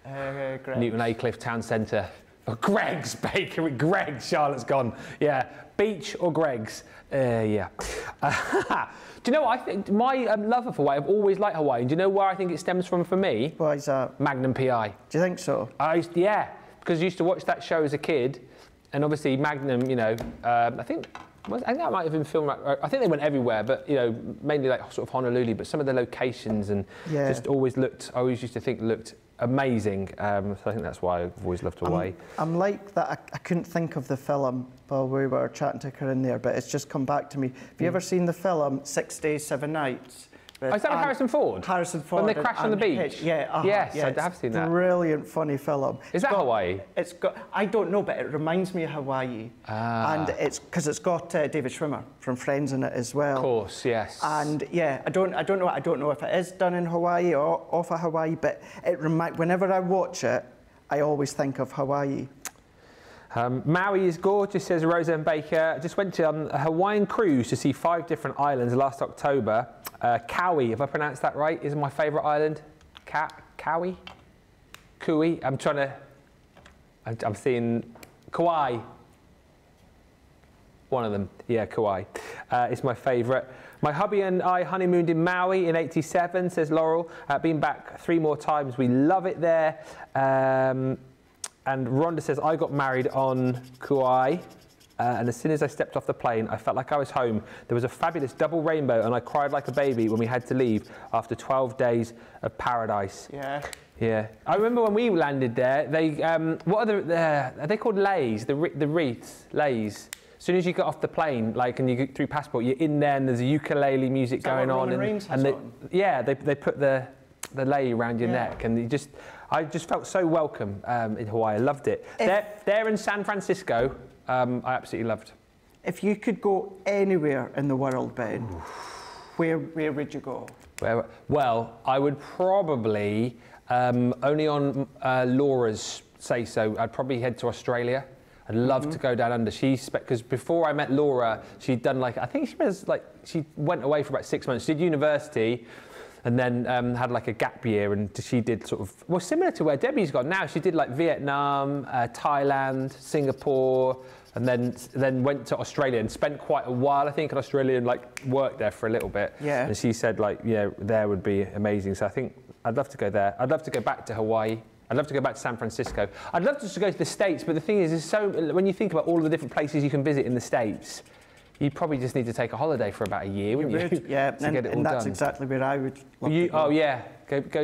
Newton Aycliffe Town Centre. Oh, Gregg's Bakery. Gregg's. Charlotte's gone. Yeah. Beach or Gregg's? Yeah. Do you know what? I think my love of Hawaii, I've always liked Hawaii. And do you know where I think it stems from for me? Why is that? Magnum PI. Do you think so? Yeah, because I used to watch that show as a kid. And obviously Magnum, you know, I think that might have been filmed, I think they went everywhere, but, you know, mainly like sort of Honolulu, but some of the locations and just always looked, I always used to think looked amazing. So I think that's why I've always loved Hawaii. I'm like that, I couldn't think of the film while we were chatting to Karen there, but it's just come back to me. Have you ever seen the film 6 Days, 7 Nights? Is that Harrison Ford? Harrison Ford. When they crash on the beach? Yes, I have seen that. Brilliant, funny film. Is that Hawaii? It's got, I don't know, but it reminds me of Hawaii. And it's, because it's got David Schwimmer from Friends in it as well. Of course, yes. And yeah, I don't know if it is done in Hawaii or off of Hawaii, but it whenever I watch it, I always think of Hawaii. Maui is gorgeous, says Roseanne Baker. Just went to a Hawaiian cruise to see 5 different islands last October. Kauai, if I pronounced that right, is my favourite island. Kauai? Kauai? I'm seeing Kauai. One of them. Yeah, Kauai. It's my favourite. My hubby and I honeymooned in Maui in '87, says Laurel. Been back 3 more times. We love it there. And Rhonda says, I got married on Kauai, and as soon as I stepped off the plane, I felt like I was home. There was a fabulous double rainbow, and I cried like a baby when we had to leave after 12 days of paradise. Yeah. Yeah. I remember when we landed there, they, what are they called lays, the wreaths, lays? As soon as you get off the plane, like, and you get through passport, you're in there, and there's a ukulele music going on. They put the lei around your neck, and you just... I just felt so welcome in Hawaii. I loved it. There in San Francisco, I absolutely loved. If you could go anywhere in the world, Ben, where would you go? Well, I would probably, only on Laura's say-so, I'd probably head to Australia. I'd love to go down under. Because before I met Laura, she'd done like, I think she was like, she went away for about 6 months. She did university. And then had like a gap year, and she did sort of, well, similar to where Debbie's gone now. She did like Vietnam, Thailand, Singapore, and then went to Australia and spent quite a while, I think, in Australia and like worked there for a little bit. Yeah. And she said like, yeah, there would be amazing. So I think I'd love to go there. I'd love to go back to Hawaii. I'd love to go back to San Francisco. I'd love to go to the States, but the thing is, when you think about all the different places you can visit in the States, you'd probably just need to take a holiday for about a year, wouldn't you? Yeah, and that's exactly where I would love to go. Oh, yeah.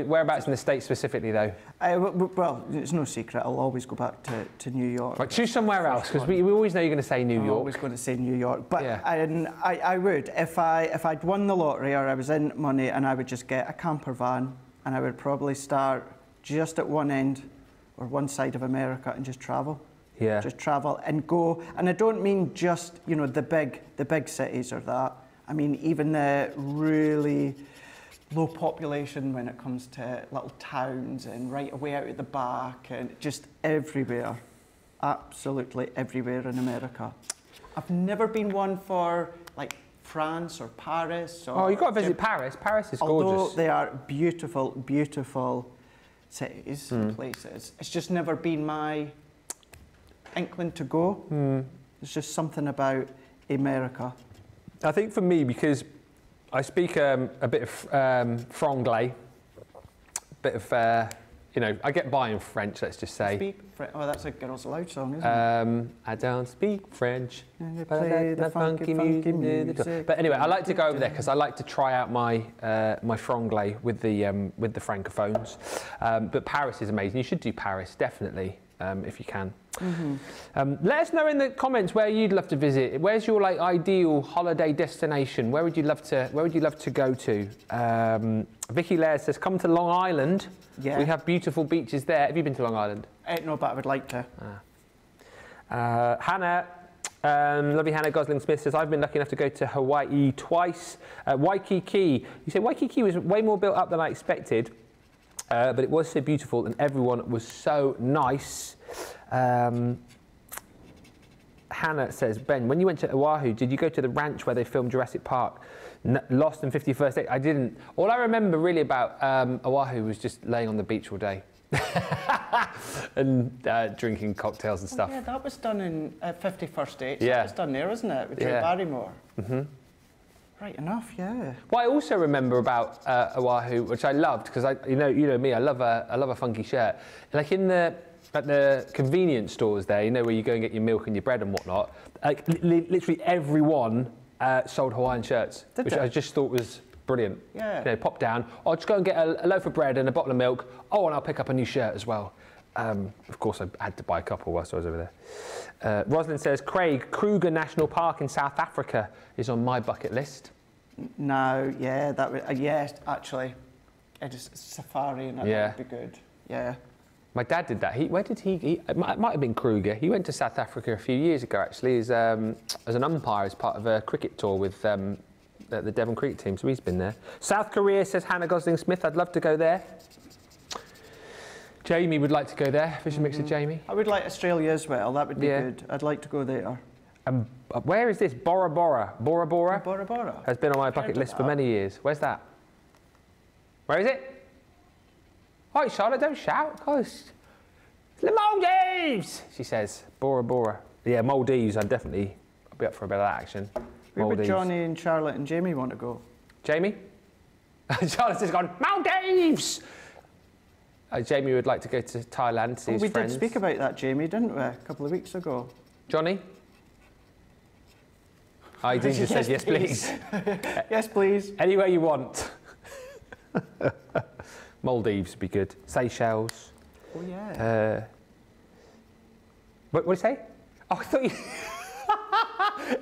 Whereabouts in the States specifically, though? Well, it's no secret. I'll always go back to New York. Right, choose somewhere else, because we always know you're going to say New York. I'm always going to say New York. But yeah. I would, if I'd won the lottery or I was in money, and I would just get a camper van, and I would probably start just at one end or one side of America and just travel. Yeah. Just travel and go. And I don't mean just, you know, the big cities or that. I mean, even the really low population when it comes to little towns and right away out at the back and just everywhere. Absolutely everywhere in America. I've never been one for like France or Paris. Or oh, you've got to visit Paris. Paris is gorgeous. Although they are beautiful, beautiful cities and places. It's just never been my inkling to go. There's just something about America. I think for me, because I speak a bit of franglais, a bit of, you know, I get by in French, let's just say. Oh, that's a Girls Aloud song, isn't it? I don't speak French. But I like the funky music. But anyway, I like to go over there because I like to try out my my franglais with the francophones. But Paris is amazing. You should do Paris, definitely, if you can. Let us know in the comments where you'd love to visit. Where's your like ideal holiday destination? Where would you love to? Where would you love to go to? Vicky Laird says, "Come to Long Island. Yeah. We have beautiful beaches there. Have you been to Long Island? No, but I would like to." Hannah, lovely Hannah Gosling Smith says, "I've been lucky enough to go to Hawaii twice. Waikiki. You say Waikiki was way more built up than I expected, but it was so beautiful and everyone was so nice." Hannah says, "Ben, when you went to Oahu, did you go to the ranch where they filmed Jurassic Park, Lost and 51st Dates?" I didn't. All I remember really about Oahu was just laying on the beach all day and drinking cocktails and stuff. Oh, yeah, that was done in 51st Dates. Yeah. That was done there, wasn't it? With Drew Barrymore. Right enough, yeah. What I also remember about Oahu, which I loved, because you know me, I love a funky shirt. Like in the at the convenience stores there, you know, where you go and get your milk and your bread and whatnot, like literally everyone sold Hawaiian shirts, which I just thought was brilliant. Yeah. You know, pop down, I'll just go and get a loaf of bread and a bottle of milk. Oh, and I'll pick up a new shirt as well. Of course, I had to buy a couple whilst I was over there. Rosalind says, "Craig, Kruger National Park in South Africa is on my bucket list." No, yeah, that was, yes, actually, it is safari and that would be good, yeah. My dad did that. It might have been Kruger. He went to South Africa a few years ago, actually, as an umpire, as part of a cricket tour with the Devon cricket team, so he's been there. South Korea, says Hannah Gosling-Smith, "I'd love to go there." Jamie would like to go there. Fish and Mixer Jamie. I would like Australia as well. That would be good. I'd like to go there. And where is this? Bora Bora. Bora Bora? Bora Bora. Has been on my bucket list for many years. Where's that? Where is it? Right, Charlotte, don't shout, because it's the Maldives, she says. Bora Bora. Yeah, Maldives, I'd definitely be up for a bit of that action. Where would Johnny and Charlotte and Jamie want to go? Jamie? Charlotte's just gone, Maldives! Jamie would like to go to Thailand to see his friends. We did speak about that, Jamie, didn't we, a couple of weeks ago? Johnny? I did just said, yes, please. Yes, please. Anywhere you want. Maldives would be good. Seychelles. Oh, yeah. What did he say? Oh, I thought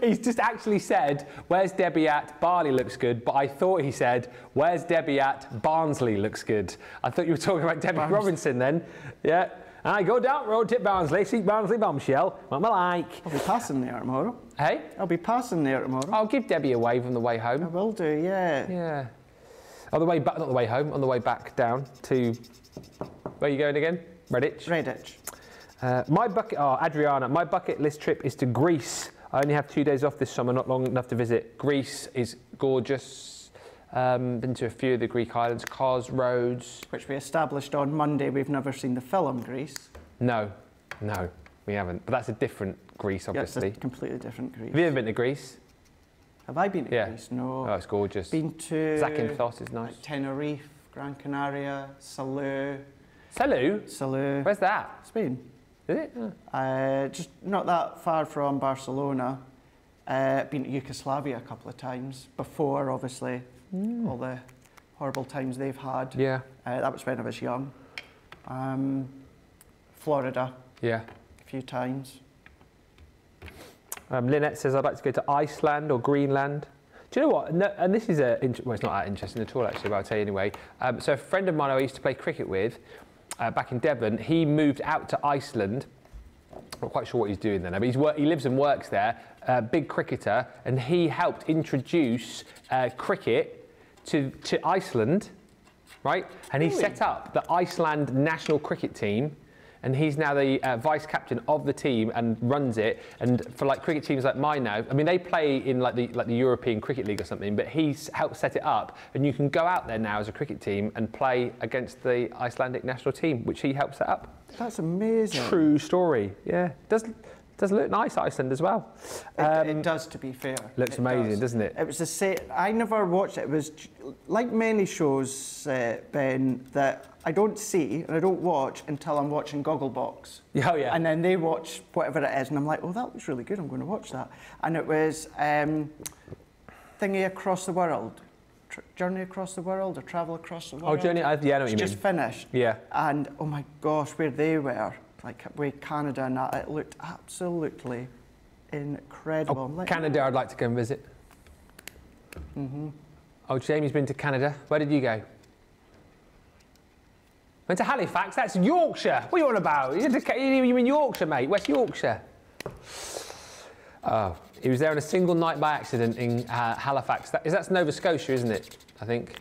he's just actually said, "Where's Debbie at? Barley looks good." But I thought he said, "Where's Debbie at? Barnsley looks good." I thought you were talking about Debbie Robinson then. Yeah. "I go down road to Barnsley, see Barnsley bombshell. What am I like?" I'll be passing there tomorrow. Hey? I'll be passing there tomorrow. I'll give Debbie a wave on the way home. I will do, yeah. Yeah. On the way back, not the way home, on the way back down to, where are you going again? Redditch? Redditch. Adriana, "My bucket list trip is to Greece. I only have 2 days off this summer, not long enough to visit." Greece is gorgeous. Been to a few of the Greek islands, Kos, Rhodes. Which we established on Monday, we've never seen the film Greece. No, no, we haven't. But that's a different Greece, obviously. Yeah, it's a completely different Greece. Have you ever been to Greece? Have I been to Greece? No. Oh, it's gorgeous. Been to Zakynthos is nice. Like Tenerife, Gran Canaria, Salou. Salou? Salou. Where's that? Spain. Is it? Oh. Just not that far from Barcelona. Been to Yugoslavia a couple of times before, obviously, all the horrible times they've had. Yeah. That was when I was young. Florida. Yeah. A few times. Lynette says, "I'd like to go to Iceland or Greenland." Do you know what? No, and this is well, it's not that interesting at all, actually, but I'll tell you anyway. So a friend of mine I used to play cricket with back in Devon, he moved out to Iceland Not quite sure what he's doing there, but he lives and works there, big cricketer, and he helped introduce cricket to Iceland, right? And he set up the Iceland national cricket team, and he's now the vice captain of the team and runs it. And for like cricket teams like mine now, I mean, they play in like the European Cricket League or something, but he's helped set it up, and you can go out there now as a cricket team and play against the Icelandic national team, which he helped set up. That's amazing. True story. Yeah, does look nice, Iceland as well. It does, to be fair. Looks amazing, doesn't it? It was a set. I never watched it. It was like many shows, Ben, that I don't see and I don't watch until I'm watching Gogglebox. Oh, yeah. And then they watch whatever it is, and I'm like, oh, that looks really good. I'm going to watch that. And it was Thingy Across the World. Journey Across the World or Travel Across the World. Oh, Journey, yeah, I know what you mean. It's just finished. Yeah. And, oh, my gosh, where they were, like with Canada and that, it looked absolutely incredible. Oh, Canada, I'd like to go and visit. Mm-hmm. Oh, Jamie's been to Canada. Where did you go? Went to Halifax. That's Yorkshire. What are you on about? You're in Yorkshire, mate. West Yorkshire. Oh, he was there on a single night by accident in Halifax. That's Nova Scotia, isn't it? I think.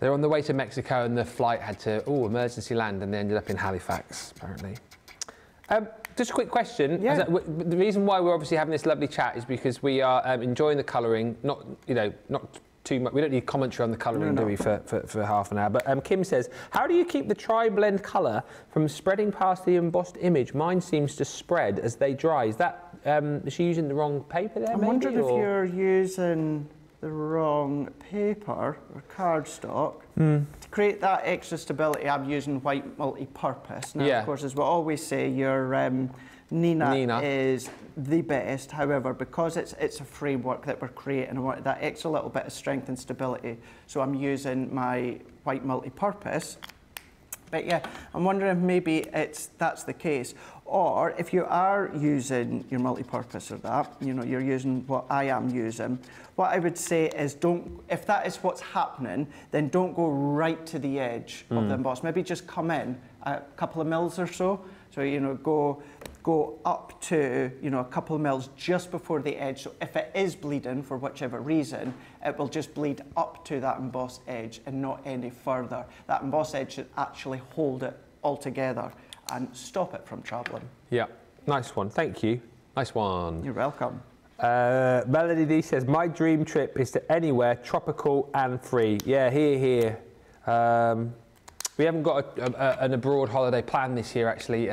They're on the way to Mexico and the flight had to, emergency land, and they ended up in Halifax, apparently. Just a quick question. Yeah. The reason why we're obviously having this lovely chat is because we are enjoying the colouring, not too much. We don't need commentary on the colouring, do we, for half an hour. But Kim says, how do you keep the tri-blend colour from spreading past the embossed image? Mine seems to spread as they dry. Is she using the wrong paper there, maybe? I'm wondering if you're using the wrong paper or cardstock. Mm. To create that extra stability, I'm using white multi-purpose. Now, of course, as we always say, your Nina is the best. However, because it's a framework that we're creating, I want that extra little bit of strength and stability. So I'm using my white multi-purpose. But yeah, I'm wondering if maybe that's the case. Or if you are using your multi-purpose or that, you're using what I am using, what I would say is if that is what's happening, then don't go right to the edge of the emboss. Maybe just come in a couple of mils or so. So, go up to, a couple of mils just before the edge. So if it is bleeding for whichever reason, it will just bleed up to that embossed edge and not any further. That embossed edge should actually hold it all together and stop it from traveling. Yeah, nice one, thank you. Nice one. You're welcome. Melody D says, my dream trip is to anywhere tropical and free. Yeah, here. We haven't got an abroad holiday planned this year, actually.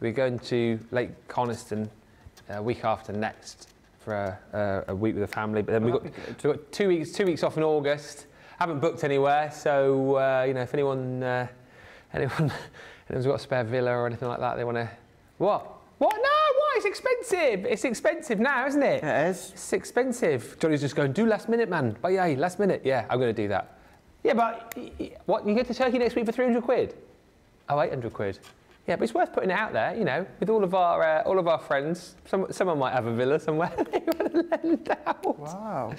We're going to Lake Coniston week after next for a week with the family. But then we've got 2 weeks off in August. Haven't booked anywhere, so if anyone's got a spare villa or anything like that, they want to. What? No, why? It's expensive. It's expensive now, isn't it? It is. It's expensive. Johnny's just going, do last minute, man. But yeah, last minute. Yeah, I'm going to do that. Yeah, but what? You get to Turkey next week for 300 quid? Oh, 800 quid. Yeah, but it's worth putting it out there, with all of our friends. Someone might have a villa somewhere. They want to let it out. Wow.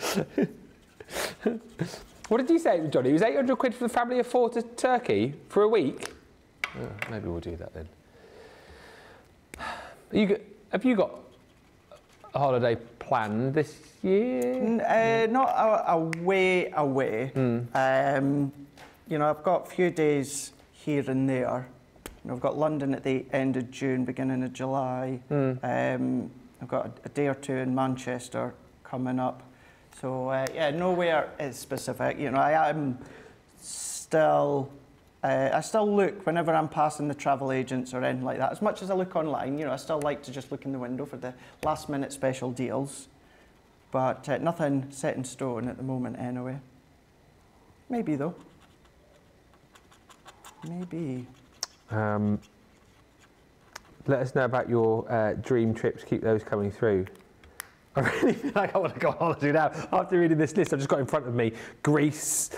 What did you say, Johnny? It was 800 quid for the family of four to Turkey for a week. Oh, maybe we'll do that then. Have you got a holiday planned this year? Not away, away. Mm. I've got a few days here and there. I've got London at the end of June, beginning of July. Mm. I've got a day or two in Manchester coming up. So, nowhere is specific. I am still... I still look whenever I'm passing the travel agents or anything like that. As much as I look online, I still like to just look in the window for the last-minute special deals. But nothing set in stone at the moment, anyway. Maybe, though. Maybe... let us know about your dream trips. Keep those coming through. I really feel like I want to go on holiday now. After reading this list I've just got in front of me: Greece,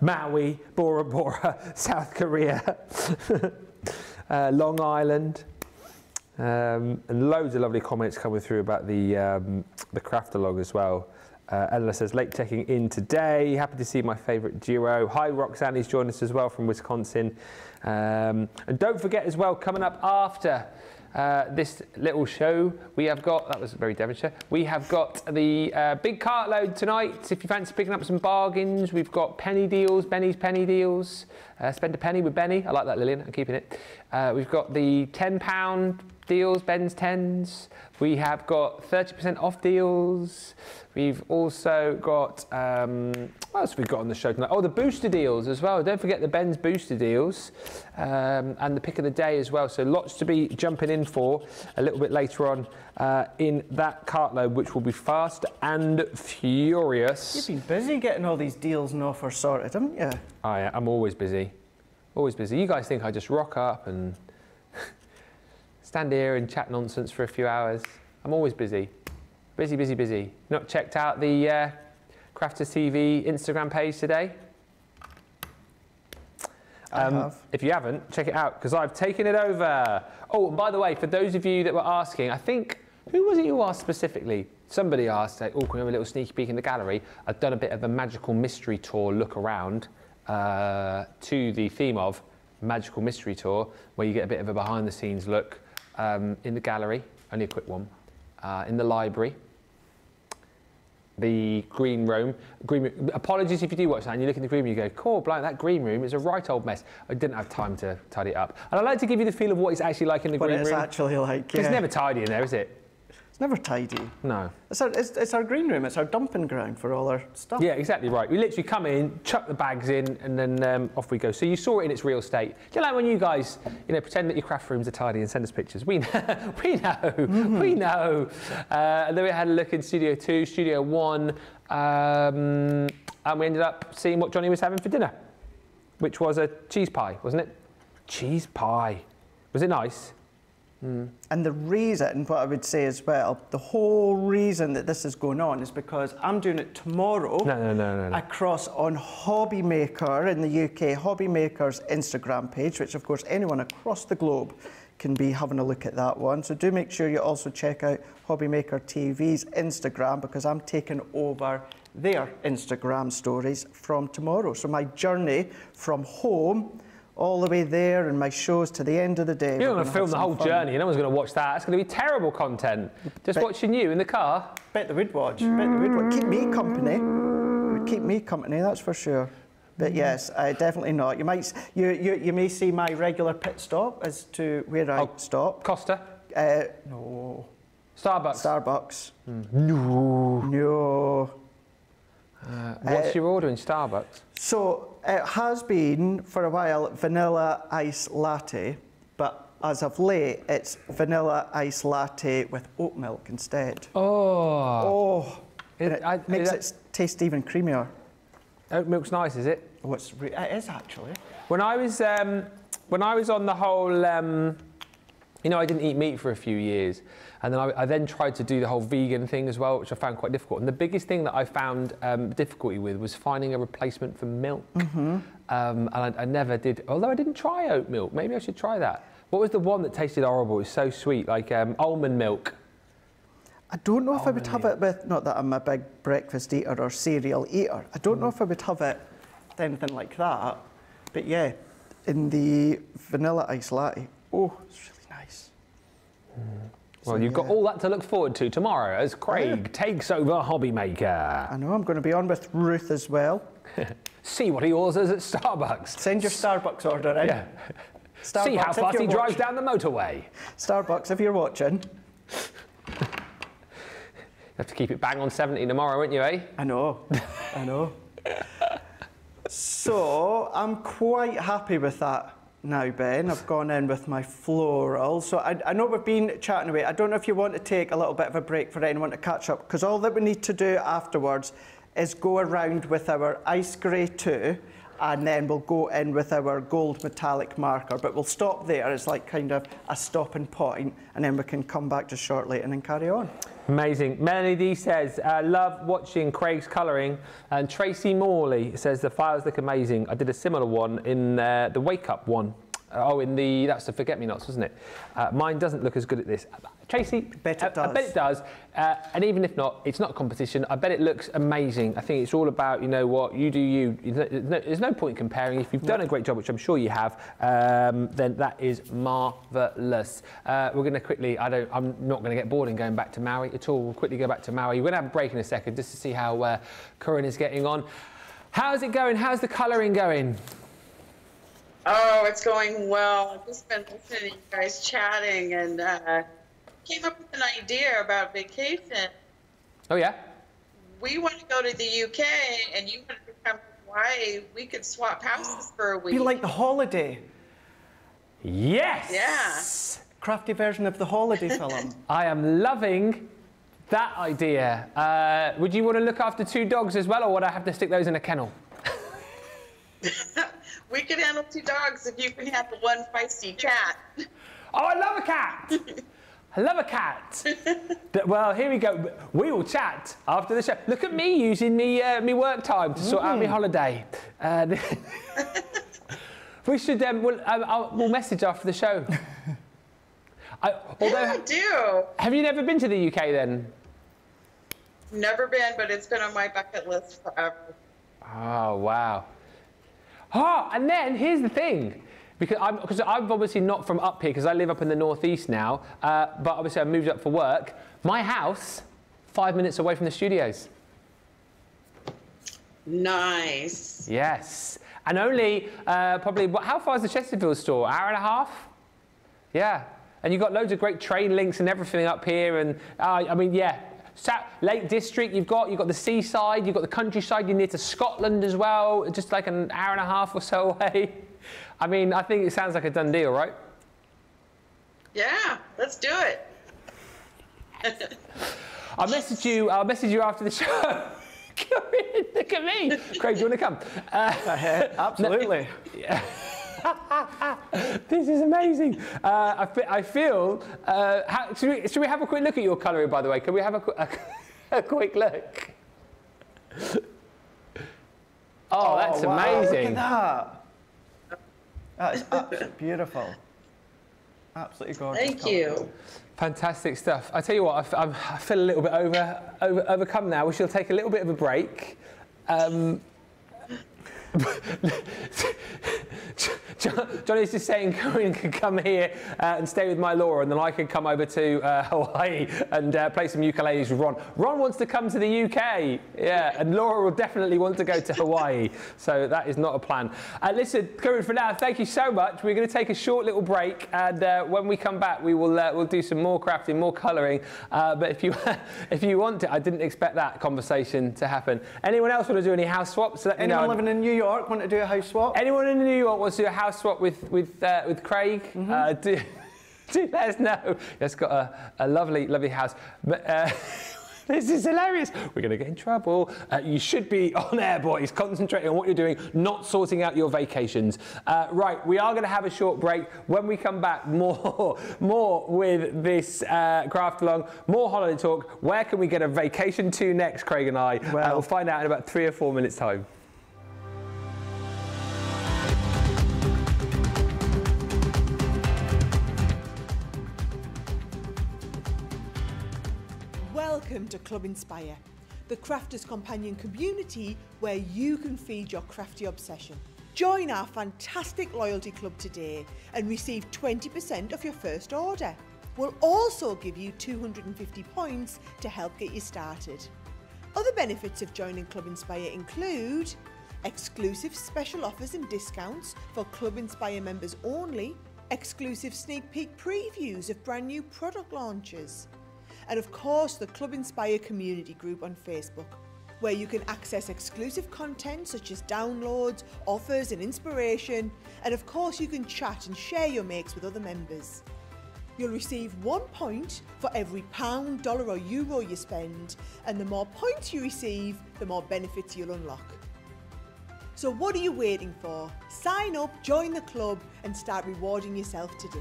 Maui, Bora Bora, South Korea, Long Island, and loads of lovely comments coming through about the Craftalog as well. Ella says, late checking in today. Happy to see my favourite duo. Hi, Roxanne is joining us as well from Wisconsin. And don't forget as well, coming up after this little show, we have got, that was very Devonshire, we have got the big cartload tonight. If you fancy picking up some bargains, we've got penny deals, Benny's penny deals. Spend a penny with Benny. I like that, Lillian, I'm keeping it. We've got the £10 deals, Ben's 10s. We have got 30% off deals. We've also got, what else have we got on the show tonight? Oh, the booster deals as well. Don't forget the Ben's booster deals and the pick of the day as well. So lots to be jumping in for a little bit later on in that cartload, which will be fast and furious. You've been busy getting all these deals and offers sorted, haven't you? Oh, yeah, I'm always busy. Always busy. You guys think I just rock up and stand here and chat nonsense for a few hours. I'm always busy. Busy, busy, busy. Not checked out the Crafter's TV Instagram page today? I have. If you haven't, check it out, because I've taken it over. Oh, and by the way, for those of you that were asking, I think, who was it you asked specifically? Somebody asked, like, oh, can we have a little sneaky peek in the gallery? I've done a bit of a magical mystery tour look around to the theme of magical mystery tour, where you get a bit of a behind-the-scenes look in the gallery, only a quick one. In the library, the green room. Apologies if you do watch that and you look in the green room and you go, cool, blimey, that green room is a right old mess. I didn't have time to tidy it up. And I like to give you the feel of what it's actually like in the green room. What it's actually like, yeah. It's never tidy in there, is it? It's never tidy. No. It's our green room. It's our dumping ground for all our stuff. Yeah, exactly right. We literally come in, chuck the bags in, and then off we go. So you saw it in its real state. Do you like when you guys, you know, pretend that your craft rooms are tidy and send us pictures? We know. We know. Mm-hmm. We know. And then we had a look in Studio 2, Studio 1, and we ended up seeing what Johnny was having for dinner, which was a cheese pie, wasn't it? Cheese pie. Was it nice? Mm. And the reason, what I would say as well, the whole reason that this is going on is because I'm doing it tomorrow. No. Across on Hobby Maker in the UK, Hobby Maker's Instagram page, which of course anyone across the globe can be having a look at that one. So do make sure you also check out Hobby Maker TV's Instagram, because I'm taking over their Instagram stories from tomorrow. So my journey from home all the way there and my shows to the end of the day. You're going to film the whole journey. No one's going to watch that. It's going to be terrible content. Just watching you in the car. Bet they would watch. Bet they would watch. Keep me company. It would keep me company, that's for sure. But yes, definitely not. You might, you may see my regular pit stop as to where I stop. Costa? No. Starbucks? Starbucks. Mm. No. No. What's your order in Starbucks? So it has been for a while vanilla ice latte, but as of late it's vanilla ice latte with oat milk instead. Oh! It makes it taste even creamier. Oat milk's nice, is it? Oh, it is actually. When I was on the whole, you know, I didn't eat meat for a few years, and then I then tried to do the whole vegan thing as well, which I found quite difficult. And the biggest thing that I found difficulty with was finding a replacement for milk. Mm-hmm. And I never did, although I didn't try oat milk. Maybe I should try that. What was the one that tasted horrible? It was so sweet, like almond milk. I don't know if I would have it with, not that I'm a big breakfast eater or cereal eater. I don't know if I would have it with anything like that. But yeah, in the vanilla ice latte, oh, it's really nice. Mm. Well, you've got all that to look forward to tomorrow as Craig takes over Hobby Maker. I know, I'm going to be on with Ruth as well. See what he orders at Starbucks. Send your Starbucks order in. Yeah. Starbucks, see how fast he drives down the motorway. Starbucks, if you're watching. You have to keep it bang on 70 tomorrow, won't you, eh? I know, I know. So, I'm quite happy with that. Now, Ben, I've gone in with my floral. So I know we've been chatting away. I don't know if you want to take a little bit of a break for anyone to catch up, because all that we need to do afterwards is go around with our ice grey 2, and then we'll go in with our gold metallic marker. But we'll stop there. It's like kind of a stopping point, and then we can come back just shortly and then carry on. Amazing. Melanie D says, I love watching Craig's colouring. And Tracy Morley says, the files look amazing. I did a similar one in the Wake Up one Oh, that's the Forget Me Nots, wasn't it? Mine doesn't look as good at this. Tracy, I bet it does. And even if not, it's not a competition. I bet it looks amazing. I think it's all about, you know what, you do you. There's no point comparing. If you've done a great job, which I'm sure you have, then that is marvellous. We're going to quickly, I'm not going to get bored in going back to Maui at all. We'll quickly go back to Maui. We're going to have a break in a second just to see how Corinne is getting on. How's it going? How's the colouring going? Oh, it's going well. I've just been listening to you guys chatting and came up with an idea about vacation. Oh, yeah? We want to go to the UK and you want to come to Hawaii. We could swap houses for a week. Be like the holiday. Yes! Yeah. Crafty version of the holiday film. I am loving that idea. Would you want to look after two dogs as well, or would I have to stick those in a kennel? We could handle two dogs if you can handle one feisty cat. Oh, I love a cat! I love a cat. Well, here we go. We will chat after the show. Look at me using me work time to sort out my holiday. We should. We'll message after the show. I do. Have you never been to the UK then? Never been, but it's been on my bucket list forever. Oh wow. Oh, and then here's the thing, because I'm obviously not from up here, because I live up in the northeast now, but obviously I moved up for work. My house, 5 minutes away from the studios. Nice. Yes. And only probably, how far is the Chesterfield store? Hour and a half? Yeah. And you've got loads of great train links and everything up here. And I mean, yeah. Lake District, you've got the seaside, you've got the countryside, you're near to Scotland as well, just like an hour and a half or so away. I mean, I think it sounds like a done deal, right? Yeah, let's do it. I'll message you after the show. Look at me. Craig, do you want to come? Absolutely. This is amazing. I feel. Should we have a quick look at your colouring, by the way? Can we have a quick look? Oh, that's amazing. Wow, look at that. That is absolutely beautiful. Absolutely gorgeous. Thank you. Fantastic stuff. I tell you what, I feel a little bit overcome now. We shall take a little bit of a break. Johnny's just saying Corinne could come here and stay with my Laura, and then I could come over to Hawaii and play some ukuleles with Ron. Ron wants to come to the UK, yeah, and Laura will definitely want to go to Hawaii, so that is not a plan. Listen, Corinne, for now, thank you so much. We're going to take a short little break, and when we come back, we will we'll do some more crafting, more colouring. But if you want to, I didn't expect that conversation to happen. Anyone else want to do any house swaps? Let me know. Anyone living in New York want to do a house swap? Anyone in New York wants to do a house swap with Craig? Mm-hmm. do let us know. It's got a lovely, lovely house. But, this is hilarious. We're going to get in trouble. You should be on air, boys, concentrating on what you're doing, not sorting out your vacations. Right, we are going to have a short break. When we come back, more with this craft along, more holiday talk. Where can we get a vacation to next, Craig and I? Well, we'll find out in about 3 or 4 minutes' time. Welcome to Club Inspire, the Crafters Companion community where you can feed your crafty obsession. Join our fantastic loyalty club today and receive 20% of your first order. We'll also give you 250 points to help get you started. Other benefits of joining Club Inspire include exclusive special offers and discounts for Club Inspire members only, exclusive sneak peek previews of brand new product launches, and of course the Club Inspire community group on Facebook, where you can access exclusive content such as downloads, offers and inspiration, and of course you can chat and share your makes with other members. You'll receive 1 point for every pound, dollar or euro you spend, and the more points you receive, the more benefits you'll unlock. So what are you waiting for? Sign up, join the club and start rewarding yourself today.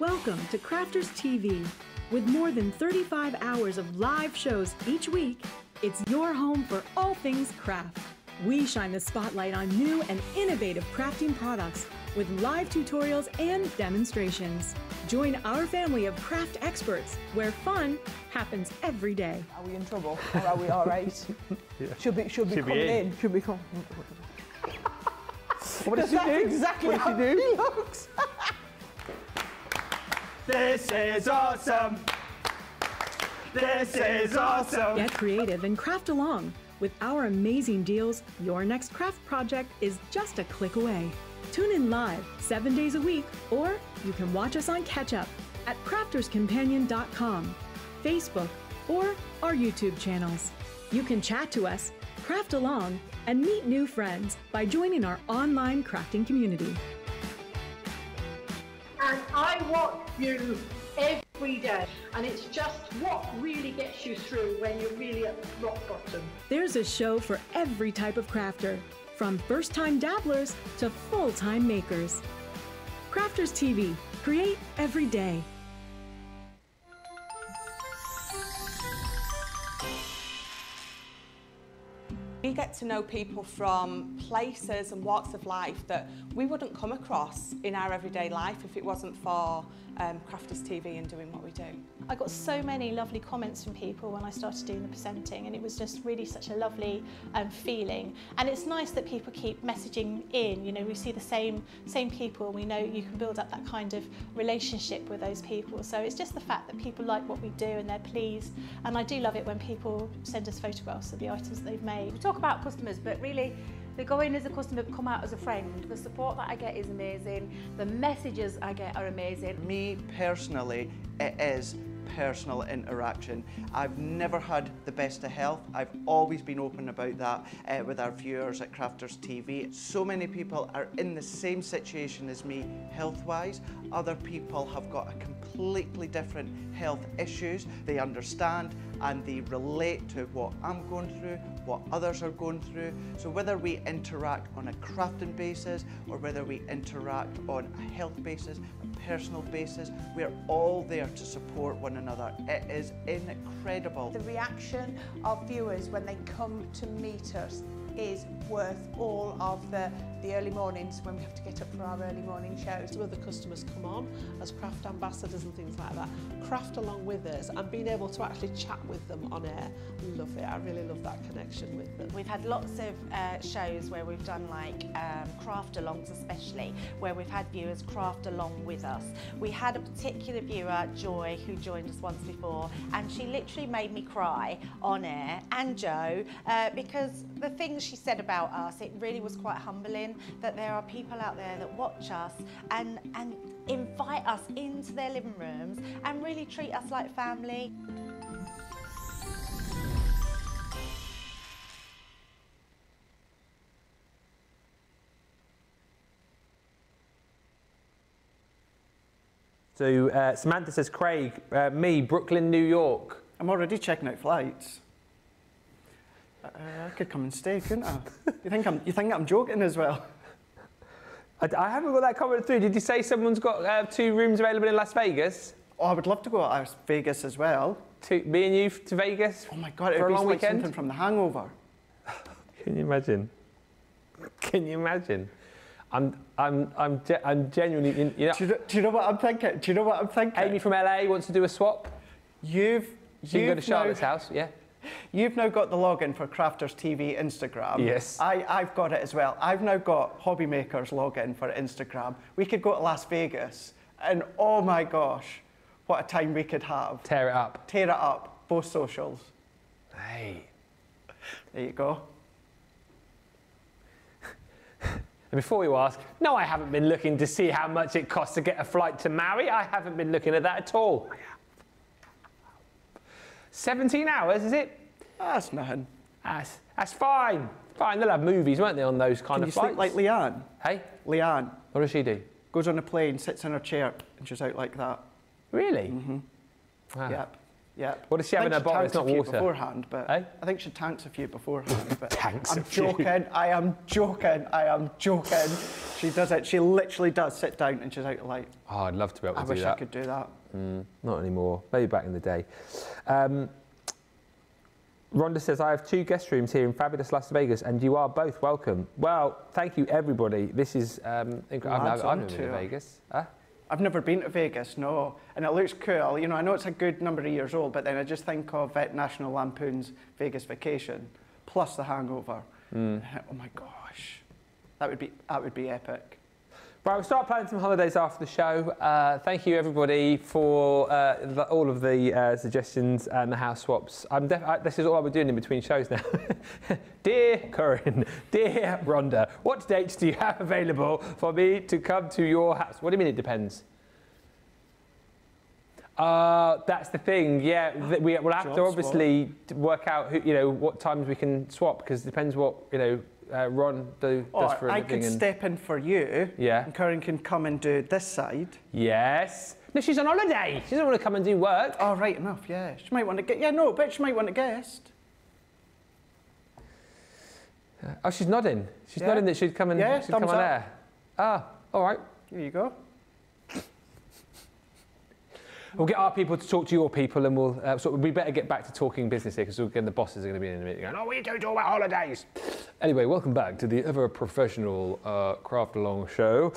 Welcome to Crafter's TV. With more than 35 hours of live shows each week, it's your home for all things craft. We shine the spotlight on new and innovative crafting products with live tutorials and demonstrations. Join our family of craft experts where fun happens every day. Are we in trouble or are we all right? Yeah. Should be coming in. Should be coming. What does she do? Exactly how she looks. This is awesome. This is awesome. Get creative and craft along. With our amazing deals, your next craft project is just a click away. Tune in live 7 days a week, or you can watch us on catch-up at crafterscompanion.com, Facebook, or our YouTube channels. You can chat to us, craft along, and meet new friends by joining our online crafting community. And I want you every day, and it's just what really gets you through when you're really at rock bottom. There's a show for every type of crafter, from first-time dabblers to full-time makers. Crafters TV, create every day. We get to know people from places and walks of life that we wouldn't come across in our everyday life if it wasn't for Crafters TV and doing what we do. I got so many lovely comments from people when I started doing the presenting, and it was just really such a lovely feeling. And it's nice that people keep messaging in, you know, we see the same people, and we know you can build up that kind of relationship with those people. So it's just the fact that people like what we do and they're pleased. And I do love it when people send us photographs of the items that they've made. We talk about customers, but really they go in as a customer but come out as a friend. The support that I get is amazing. The messages I get are amazing. Me personally, it is personal interaction. I've never had the best of health. I've always been open about that with our viewers at Crafters TV. So many people are in the same situation as me health-wise. Other people have got a completely different health issues. They understand and they relate to what I'm going through, what others are going through. So whether we interact on a crafting basis or whether we interact on a health basis, a personal basis, we're all there to support one another. It is incredible. The reaction of viewers when they come to meet us is worth all of the early mornings when we have to get up for our early morning shows. Some of the customers come on as craft ambassadors and things like that, craft along with us, and being able to actually chat with them on air, love it. I really love that connection with them. We've had lots of shows where we've done like craft alongs, especially where we've had viewers craft along with us. We had a particular viewer, Joy, who joined us once before, and she literally made me cry on air, and Joe, because the things she said about us, it really was quite humbling that there are people out there that watch us and invite us into their living rooms and really treat us like family. So Samantha says, Craig, me, Brooklyn, New York. I'm already checking out flights. I could come and stay, couldn't I? You think I'm joking as well? I haven't got that comment through. Did you say someone's got 2 rooms available in Las Vegas? Oh, I would love to go to Las Vegas as well. Me and you to Vegas? Oh my God, it would be like something from The Hangover. Can you imagine? Can you imagine? I'm genuinely. You know, do you know what I'm thinking? Do you know what I'm thinking? Amy from LA wants to do a swap. You can go to Charlotte's house, yeah. You've now got the login for Crafters TV Instagram. Yes. I've got it as well. I've now got Hobby Maker's login for Instagram. We could go to Las Vegas and oh my gosh, what a time we could have. Tear it up. Tear it up, both socials. Hey. There you go. And before you ask, no, I haven't been looking to see how much it costs to get a flight to Maui. I haven't been looking at that at all. 17 hours, is it? That's nothing. That's fine. Fine, they'll have movies, won't they, on those kind of flights? Can you sleep like Leanne? Hey? Leanne. What does she do? Goes on a plane, sits in her chair, and she's out like that. Really? Mm-hmm. Ah. Yep. Yep. What does she have in her bottle? It's not water. Beforehand, but hey? I think she tanks a few beforehand. But tanks a few. I'm joking. I am joking. I am joking. She does it. She literally does sit down and she's out of light. Oh, I'd love to be able to do that. I wish I could do that. Not anymore. Maybe back in the day. Rhonda says, I have two guest rooms here in fabulous Las Vegas, and you are both welcome. Well, thank you, everybody. This is incredible. I've never been to Vegas. Huh? I've never been to Vegas, no. And it looks cool. You know, I know it's a good number of years old, but then I just think of National Lampoon's Vegas Vacation, plus The Hangover. Mm. Oh, my gosh. That would be epic. Right, we'll start planning some holidays after the show. Thank you, everybody, for all of the suggestions and the house swaps. This is all I'll be doing in between shows now. Dear Corinne, dear Rhonda, what dates do you have available for me to come to your house? What do you mean it depends? That's the thing, yeah. We'll have to obviously work out who, you know, what times we can swap, because it depends what, you know, Ron does for everything. I could step in for you, yeah. And Karen can come and do this side. Yes. No, she's on holiday. She doesn't want to come and do work. Oh, right enough, yeah. She might want to get... Yeah, no, but she might want to guest. Oh, she's nodding. She's nodding that she'd come and... Yeah, she'd come on air. Ah, all right. Here you go. We'll get our people to talk to your people, and we'll we better get back to talking business here, because again the bosses are going to be in a minute going, "Oh, we don't talk about holidays." Anyway, welcome back to the ever professional Craft Along show,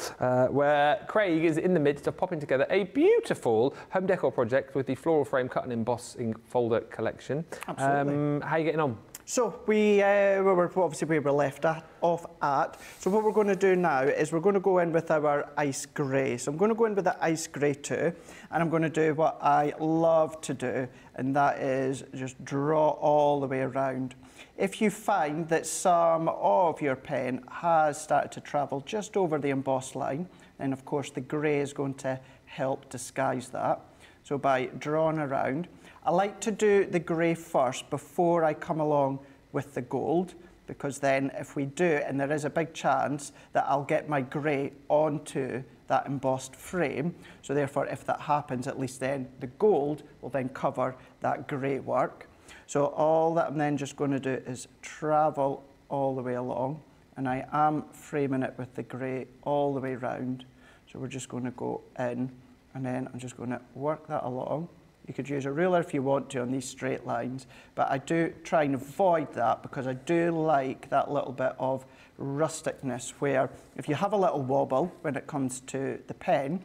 where Craig is in the midst of popping together a beautiful home decor project with the floral frame cut and embossing folder collection. Absolutely. How are you getting on? So we were left off at. So what we're going to do now is we're going to go in with our ice grey. So I'm going to go in with the ice grey too, and I'm going to do what I love to do, and that is just draw all the way around. If you find that some of your pen has started to travel just over the embossed line, then of course the grey is going to help disguise that. So by drawing around, I like to do the grey first before I come along with the gold, because then if we do, and there is a big chance that I'll get my grey onto that embossed frame. So therefore, if that happens, at least then the gold will then cover that grey work. So all that I'm then just going to do is travel all the way along, and I am framing it with the grey all the way round. So we're just going to go in, and then I'm just going to work that along. You could use a ruler if you want to on these straight lines, but I do try and avoid that, because I do like that little bit of rusticness, where if you have a little wobble when it comes to the pen,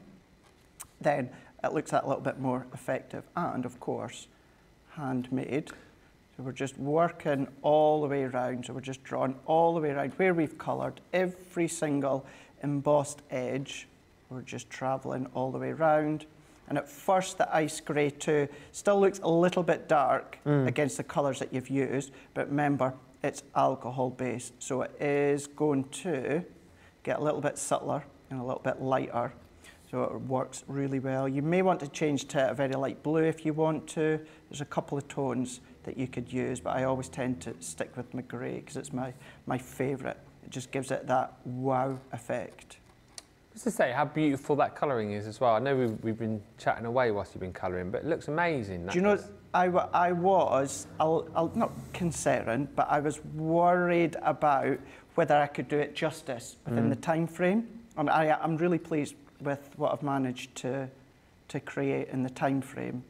then it looks that little bit more effective, and of course handmade. So we're just working all the way around, so we're just drawing all the way around where we've coloured every single embossed edge. We're just travelling all the way around. And at first, the ice grey too still looks a little bit dark against the colours that you've used. But remember, it's alcohol-based, so it is going to get a little bit subtler and a little bit lighter. So it works really well. You may want to change to a very light blue if you want to. There's a couple of tones that you could use, but I always tend to stick with my grey because it's my favourite. It just gives it that wow effect. Just to say how beautiful that colouring is as well. I know we've been chatting away whilst you've been colouring, but it looks amazing. Do you know, I was not concerned, but I was worried about whether I could do it justice within the time frame. And I'm really pleased with what I've managed to create in the time frame.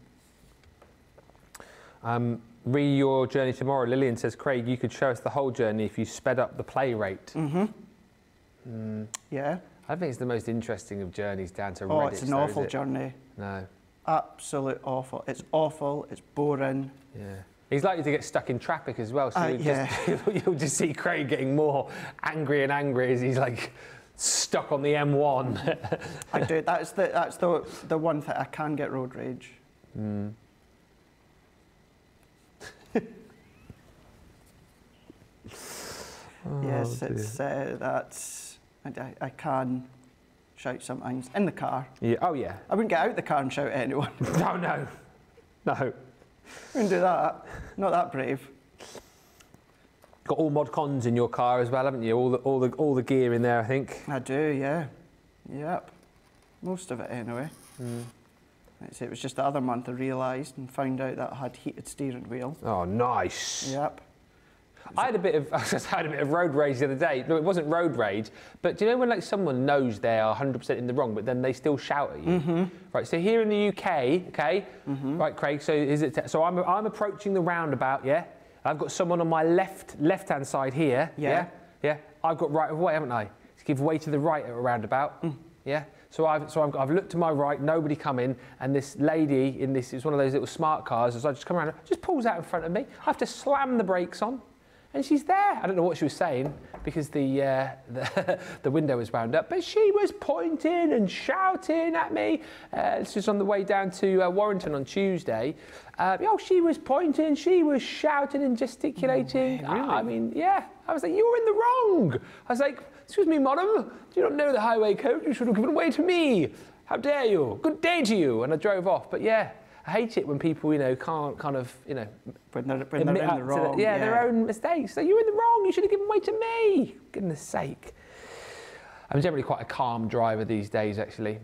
Re your journey tomorrow. Lillian says, Craig, you could show us the whole journey if you sped up the play rate. Yeah. I think it's the most interesting of journeys down to Redditch. Oh, it's an awful journey. No. Absolute awful. It's awful. It's boring. Yeah. He's likely to get stuck in traffic as well, so you'll just see Craig getting more angry and angry as he's like stuck on the M1. I do. That's the one thing. I can get road rage. Mm. Yes, it's that's... I can shout sometimes in the car. Yeah. Oh, yeah. I wouldn't get out of the car and shout at anyone. No, no. No. I wouldn't do that. Not that brave. Got all mod cons in your car as well, haven't you? All the gear in there, I think. I do, yeah. Yep. Most of it, anyway. Mm. Let's see, it was just the other month I realised and found out that I had heated steering wheel. Oh, nice. Yep. I had a bit of road rage the other day. No, it wasn't road rage, but do you know when like someone knows they are 100% in the wrong, but then they still shout at you? Right. So here in the UK, okay, right, Craig. So I'm approaching the roundabout, yeah, I've got someone on my left-hand side here. Yeah. Yeah. I've got right of way, haven't I? To give way to the right at a roundabout. Mm. Yeah. So I've looked to my right, nobody come in, and this lady in this is one of those little smart cars. As I just come around, just pulls out in front of me. I have to slam the brakes on, and she's there. I don't know what she was saying because the window was wound up, but she was pointing and shouting at me. This was on the way down to Warrington on Tuesday. Oh, she was pointing, she was shouting and gesticulating. No way, really? I mean, yeah. I was like, you're in the wrong. I was like, excuse me, madam, do you not know the highway code? You should have given way to me. How dare you? Good day to you. And I drove off. But yeah, I hate it when people, you know, can't kind of, you know, admit in the wrong. Yeah, their own mistakes. So you're in the wrong. You should have given way to me. Goodness sake. I'm generally quite a calm driver these days, actually.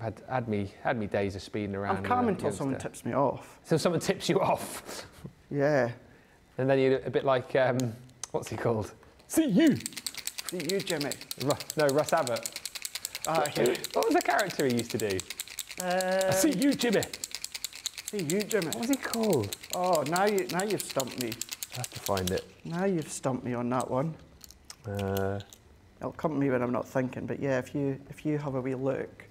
I've had me days of speeding around. I'm calm until someone tips me off. So someone tips you off. Yeah. And then you're a bit like, what's he called? See you. See you, Jimmy. No, Russ Abbott. Okay. What was the character he used to do? I see you, Jimmy. See you, Jimmy. What was he called? Oh, now you've stumped me. I have to find it. Now you've stumped me on that one. It'll come to me when I'm not thinking. But yeah, if you have a wee look.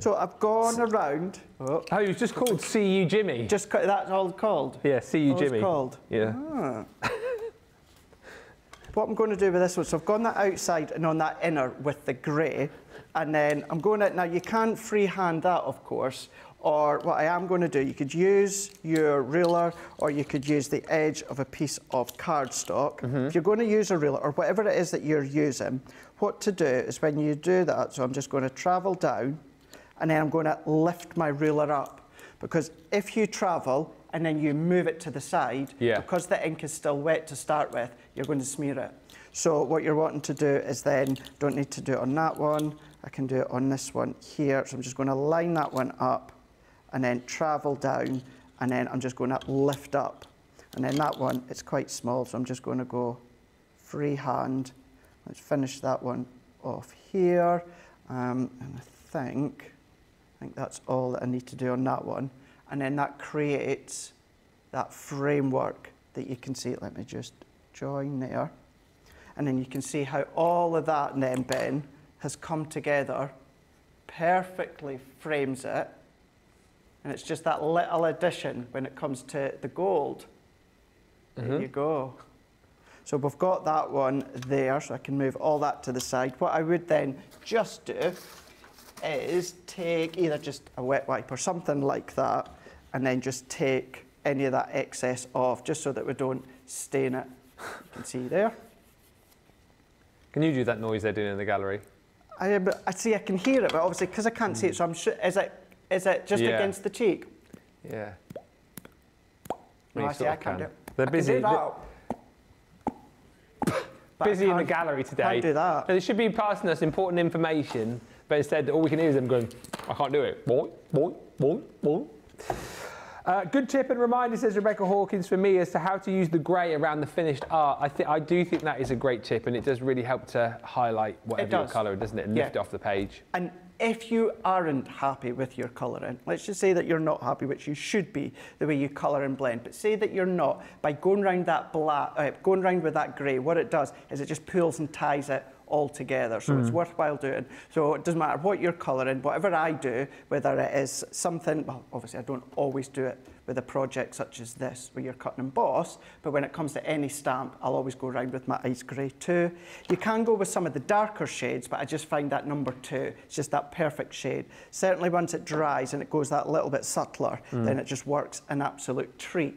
So I've gone around. Oh, you just called See You Jimmy. Just that's all called. Yeah, See You all Jimmy. It's called. Yeah. Ah. What I'm going to do with this one, so I've gone that outside and on that inner with the grey, and then I'm going to, now you can't freehand that, of course, or what I am going to do, you could use your ruler or you could use the edge of a piece of cardstock. Mm-hmm. If you're going to use a ruler or whatever it is that you're using, what to do is when you do that, so I'm just going to travel down and then I'm going to lift my ruler up, because if you travel and then you move it to the side, yeah, because the ink is still wet to start with, you're going to smear it. So what you're wanting to do is then, don't need to do it on that one, I can do it on this one here, so I'm just going to line that one up and then travel down, and then I'm just going to lift up. And then that one, it's quite small, so I'm just going to go freehand. Let's finish that one off here. And I think that's all that I need to do on that one. And then that creates that framework that you can see. Let me just join there. And then you can see how all of that and then Ben has come together, perfectly frames it. And it's just that little addition when it comes to the gold. Mm-hmm. There you go. So we've got that one there, so I can move all that to the side. What I would then just do is take either just a wet wipe or something like that, and then just take any of that excess off, just so that we don't stain it. You can see there. Can you do that noise they're doing in the gallery? I see, I can hear it, but obviously, because I can't see it, so I'm sure, is it just against the cheek? Yeah. No, I see, I can't do it. They're busy. Busy in the gallery today. Can't do that. They should be passing us important information, but instead all we can hear is them going, I can't do it. Boing, boing, boing, boing. Good tip and reminder, says Rebecca Hawkins, for me as to how to use the grey around the finished art. I do think that is a great tip, and it does really help to highlight whatever your colour, doesn't it? And lift off the page. And if you aren't happy with your colouring, let's just say that you're not happy, which you should be, the way you colour and blend, but say that you're not, by going around that black, going around with that grey, what it does is it just pulls and ties it all together, so it's worthwhile doing. So it doesn't matter what you're colouring, whatever I do, whether it is something, well, obviously I don't always do it with a project such as this, where you're cutting and emboss, but when it comes to any stamp, I'll always go around with my ice grey too. You can go with some of the darker shades, but I just find that number two, it's just that perfect shade. Certainly once it dries and it goes that little bit subtler, then it just works an absolute treat.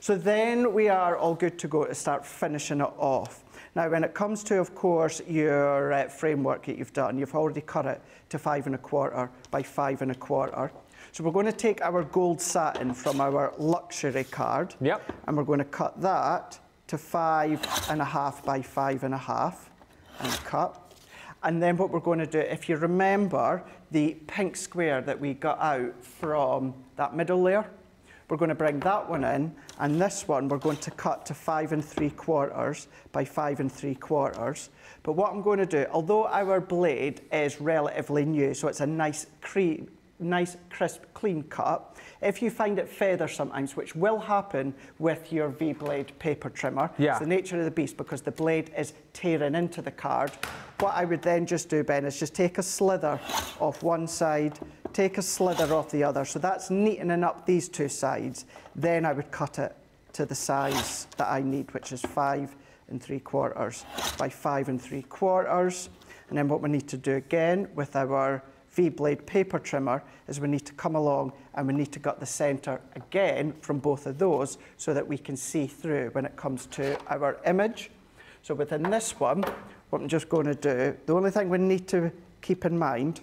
So then we are all good to go to start finishing it off. Now, when it comes to, of course, your framework that you've done, you've already cut it to 5 1/4 by 5 1/4. So we're going to take our gold satin from our luxury card, and we're going to cut that to 5 1/2 by 5 1/2, and cut. And then what we're going to do, if you remember the pink square that we got out from that middle layer, we're going to bring that one in, and this one we're going to cut to 5 3/4 by 5 3/4. But what I'm going to do, although our blade is relatively new, so it's a nice nice, crisp, clean cut. If you find it feathers sometimes, which will happen with your V-Blade paper trimmer, yeah, it's the nature of the beast because the blade is tearing into the card. What I would then just do, Ben, is just take a slither off one side, take a slither off the other. So that's neatening up these two sides. Then I would cut it to the size that I need, which is 5 3/4 by 5 3/4. And then what we need to do again with our V-Blade paper trimmer is we need to come along and we need to gut the center again from both of those so that we can see through when it comes to our image. So within this one, what I'm just going to do, the only thing we need to keep in mind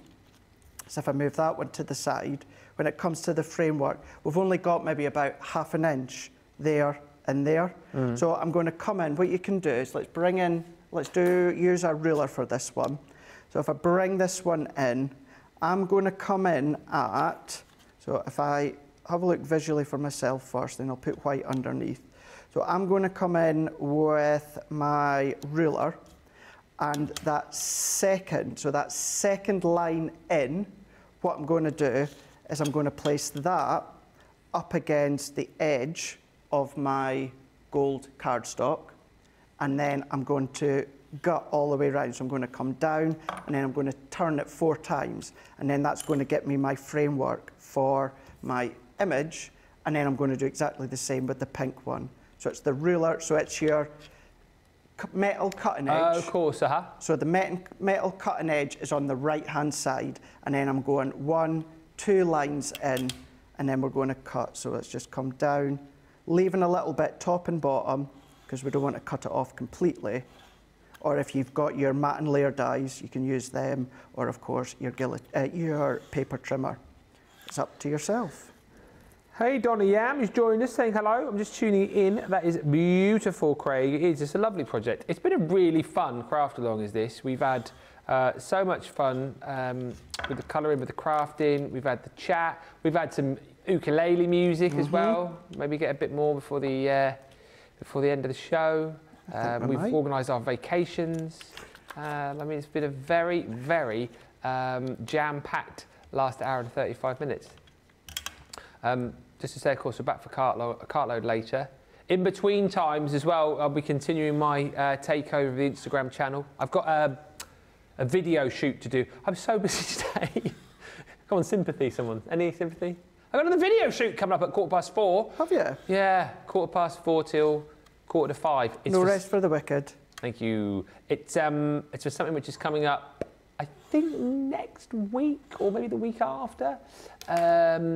is if I move that one to the side, when it comes to the framework, we've only got maybe about half an inch there and there. Mm. So I'm going to come in, what you can do is let's bring in, use our ruler for this one. So if I bring this one in, I'm going to come in at, so if I have a look visually for myself first, then I'll put white underneath. So I'm going to come in with my ruler and that second line in, what I'm going to do is I'm going to place that up against the edge of my gold cardstock, and then I'm going to gut all the way around. So I'm going to come down and then I'm going to turn it 4 times, and then that's going to get me my framework for my image. And then I'm going to do exactly the same with the pink one. So it's the ruler, so it's your metal cutting edge. Of course, uh-huh. So the metal cutting edge is on the right hand side, and then I'm going 1, 2 lines in, and then we're going to cut. So let's just come down, leaving a little bit top and bottom because we don't want to cut it off completely. Or if you've got your matte and layer dies, you can use them, or of course your paper trimmer. It's up to yourself. Hey, Donnie Yam is joining us, saying hello. I'm just tuning in. That is beautiful, Craig. It is just a lovely project. It's been a really fun craft along, is this. We've had so much fun with the colouring, with the crafting. We've had the chat. We've had some ukulele music as well. Maybe get a bit more before the end of the show. We've organised our vacations. I mean, it's been a very, very jam-packed last hour and 35 minutes. Just to say, of course, we're back for a cartload later. In between times as well, I'll be continuing my takeover of the Instagram channel. I've got a video shoot to do. I'm so busy today. Come on, sympathy, someone. Any sympathy? I've got another video shoot coming up at 4:15. Have you? Yeah, 4:15 till 4:45. It's no rest for the wicked. Thank you. It's for something which is coming up, I think, next week or maybe the week after.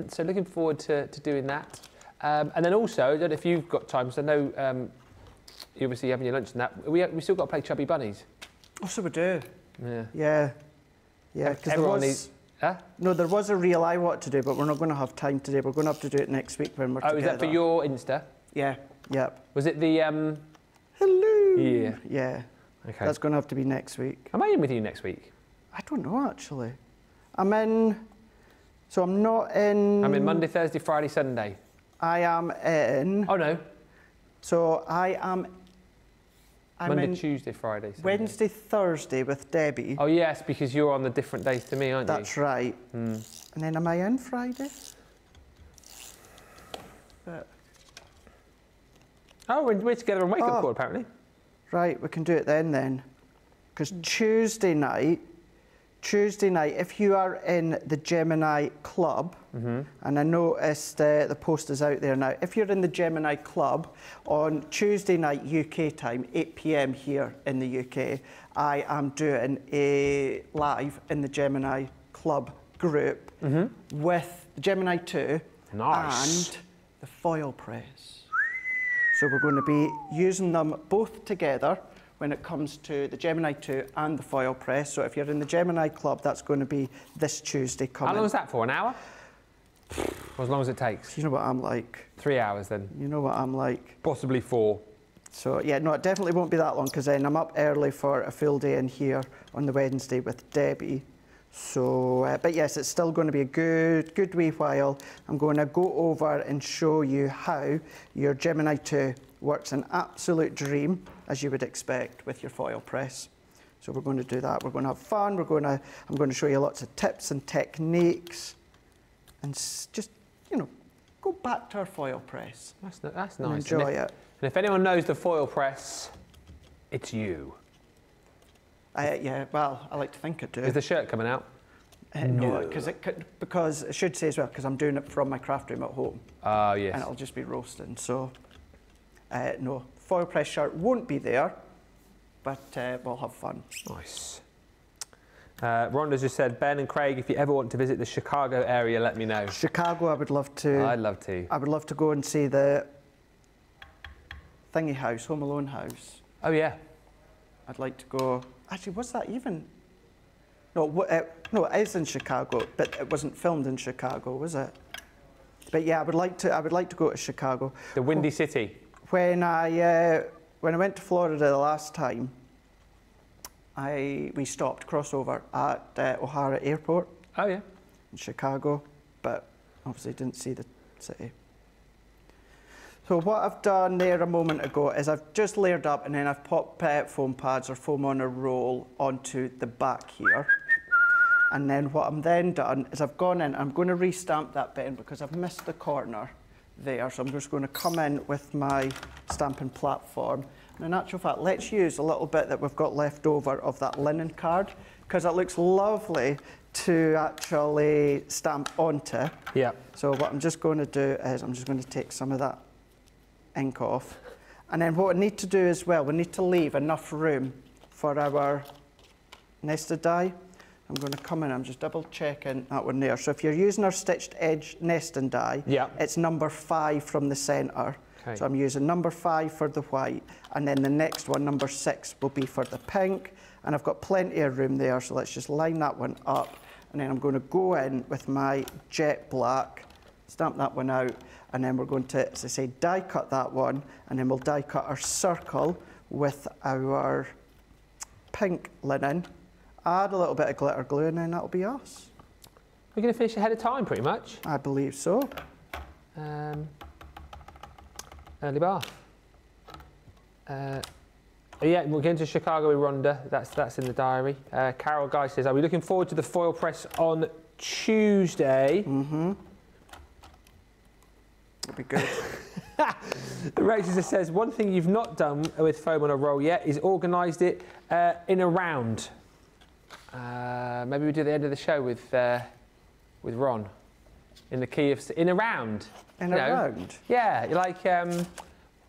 So looking forward to doing that. And then also, I don't know if you've got time, so I know you're obviously having your lunch and that. We still got to play Chubby Bunnies. Oh, so we do. Yeah. Yeah. Yeah. Everyone needs... Huh? No, there was a reel I want to do, but we're not going to have time today. We're going to have to do it next week when we're together. Oh, is that for your Insta? Yeah. Yep. Was it the... Hello? Yeah. Yeah. Okay. That's going to have to be next week. Am I in with you next week? I don't know, actually. I'm in... So I'm not in... I'm in Monday, Thursday, Friday, Sunday. I am in... Oh, no. So I am... Monday, Tuesday, Friday, Sunday. Wednesday, Thursday with Debbie. Oh, yes, because you're on the different days to me, aren't you? That's right. Mm. And then am I in Friday? But... Oh, we're together on Wake Up Call, apparently. Right, we can do it then. Because Tuesday night, if you are in the Gemini Club, and I noticed the posters out there now, if you're in the Gemini Club, on Tuesday night UK time, 8 PM here in the UK, I am doing a live in the Gemini Club group with the Gemini 2 and the Foil Press. So we're going to be using them both together when it comes to the Gemini 2 and the Foil Press. So if you're in the Gemini Club, that's going to be this Tuesday coming. How long is that for, an hour? Or as long as it takes? You know what I'm like. 3 hours then. You know what I'm like. Possibly 4. So yeah, no, it definitely won't be that long because then I'm up early for a full day in here on the Wednesday with Debbie. So, but yes, it's still going to be a good wee while. I'm going to go over and show you how your Gemini 2 works an absolute dream, as you would expect, with your foil press. So we're going to do that. We're going to have fun. I'm going to show you lots of tips and techniques. and just, you know, go back to our foil press. That's nice. Enjoy it. And if anyone knows the foil press, it's you. Yeah, well, I like to think I do. Is the shirt coming out? No, because I should say as well, because I'm doing it from my craft room at home. Oh, yes. And it'll just be roasting, so no. Foil press shirt won't be there, but we'll have fun. Nice. Rhonda's just said, Ben and Craig, if you ever want to visit the Chicago area, let me know. Chicago, I would love to. I'd love to. I would love to go and see the thingy house, Home Alone house. Oh, yeah. I'd like to go. Actually, was that even? No, no, it is in Chicago, but it wasn't filmed in Chicago, was it? But yeah, I would like to go to Chicago. The Windy City. When I went to Florida the last time, we stopped crossover at O'Hara Airport. Oh yeah. In Chicago, but obviously didn't see the city. So what I've done there a moment ago is I've just layered up and then I've popped foam pads or foam on a roll onto the back here. And then what I'm then done is I've gone in, I'm going to re-stamp that bit in because I've missed the corner there. So I'm just going to come in with my stamping platform. And in actual fact, let's use a little bit that we've got left over of that linen card because it looks lovely to actually stamp onto. Yeah. So what I'm just going to do is I'm just going to take some of that ink off, and then what we need to do as well, we need to leave enough room for our nested die. I'm going to come in, I'm just double checking that one there. So if you're using our stitched edge nesting die, yeah, it's number 5 from the centre. Okay. So I'm using number 5 for the white, and then the next one, number 6, will be for the pink, and I've got plenty of room there, so let's just line that one up, and then I'm going to go in with my jet black, stamp that one out, and then we're going to, as I say, die cut that one, and then we'll die cut our circle with our pink linen, add a little bit of glitter glue, and then that'll be us. We're going to finish ahead of time, pretty much. I believe so. Early bath. Yeah, we're going to Chicago with Rhonda. That's in the diary. Carol Guy says, are we looking forward to the foil press on Tuesday? Mm-hmm. It'd be good. Rachel just says, one thing you've not done with foam on a roll yet is organised it in a round. Maybe we do the end of the show with Ron, in the key of in a round. In a round. Yeah, like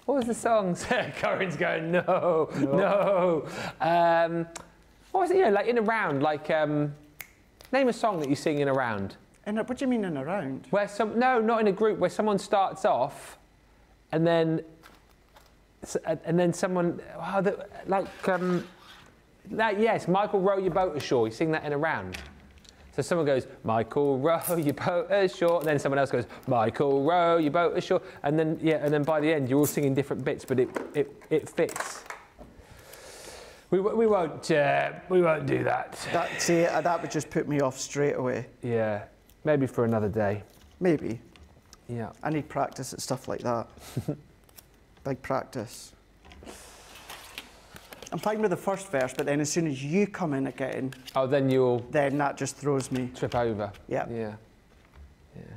what was the song? Corin's going no. What was it? Yeah, like in a round. Like name a song that you sing in a round. What do you mean in a round? Where no, not in a group. Where someone starts off, and then someone yes, Michael, row your boat ashore. You sing that in a round. So someone goes, Michael, row your boat ashore, and then someone else goes, Michael, row your boat ashore, and then yeah, and then by the end you're all singing different bits, but it fits. We won't do that. That would just put me off straight away. Yeah. Maybe for another day. Maybe. Yeah. I need practice at stuff like that. Big practice. I'm fine with the first verse, but then as soon as you come in again... Oh, then you'll... Then that just throws me. Trip over. Yep. Yeah. Yeah.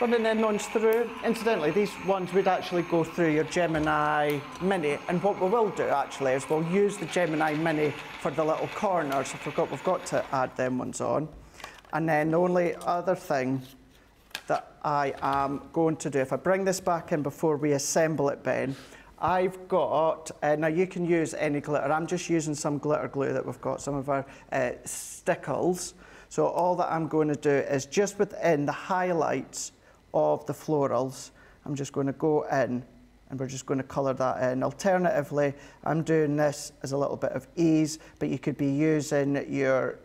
Well, and then runs through. Incidentally, these ones would actually go through your Gemini Mini, and what we will do, actually, is we'll use the Gemini Mini for the little corners. I forgot we've got to add them ones on. And then the only other thing that I am going to do, if I bring this back in before we assemble it, Ben, I've got, now you can use any glitter, I'm just using some glitter glue that we've got, some of our stickles. So all that I'm going to do is just within the highlights of the florals, I'm just going to go in and we're just going to colour that in. Alternatively, I'm doing this as a little bit of ease, but you could be using your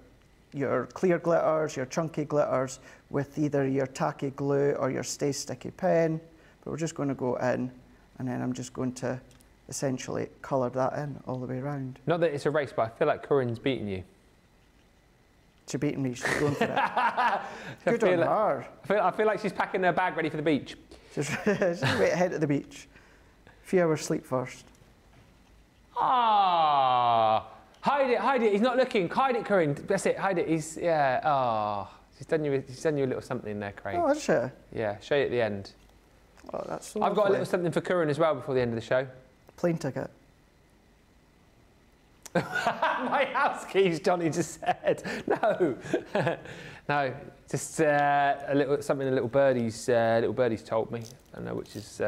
clear glitters, your chunky glitters, with either your tacky glue or your stay sticky pen. But we're just going to go in, and then I'm just going to essentially colour that in all the way around. Not that it's a race, but I feel like Corinne's beating you. She's beating me, she's going for it. Good on her. I feel like she's packing her bag ready for the beach. She's ready to head to the beach. A few hours sleep first. Ah. Hide it, hide it. He's not looking. Hide it, Corinne. That's it, hide it. He's, yeah, oh. She's done you a little something there, Craig. Oh, has she? Yeah, show you at the end. Oh, that's so I've got a little something for Karen as well before the end of the show. Plane ticket. My house keys, Johnny just said. No, no, just a little something. Little birdies told me. I don't know which is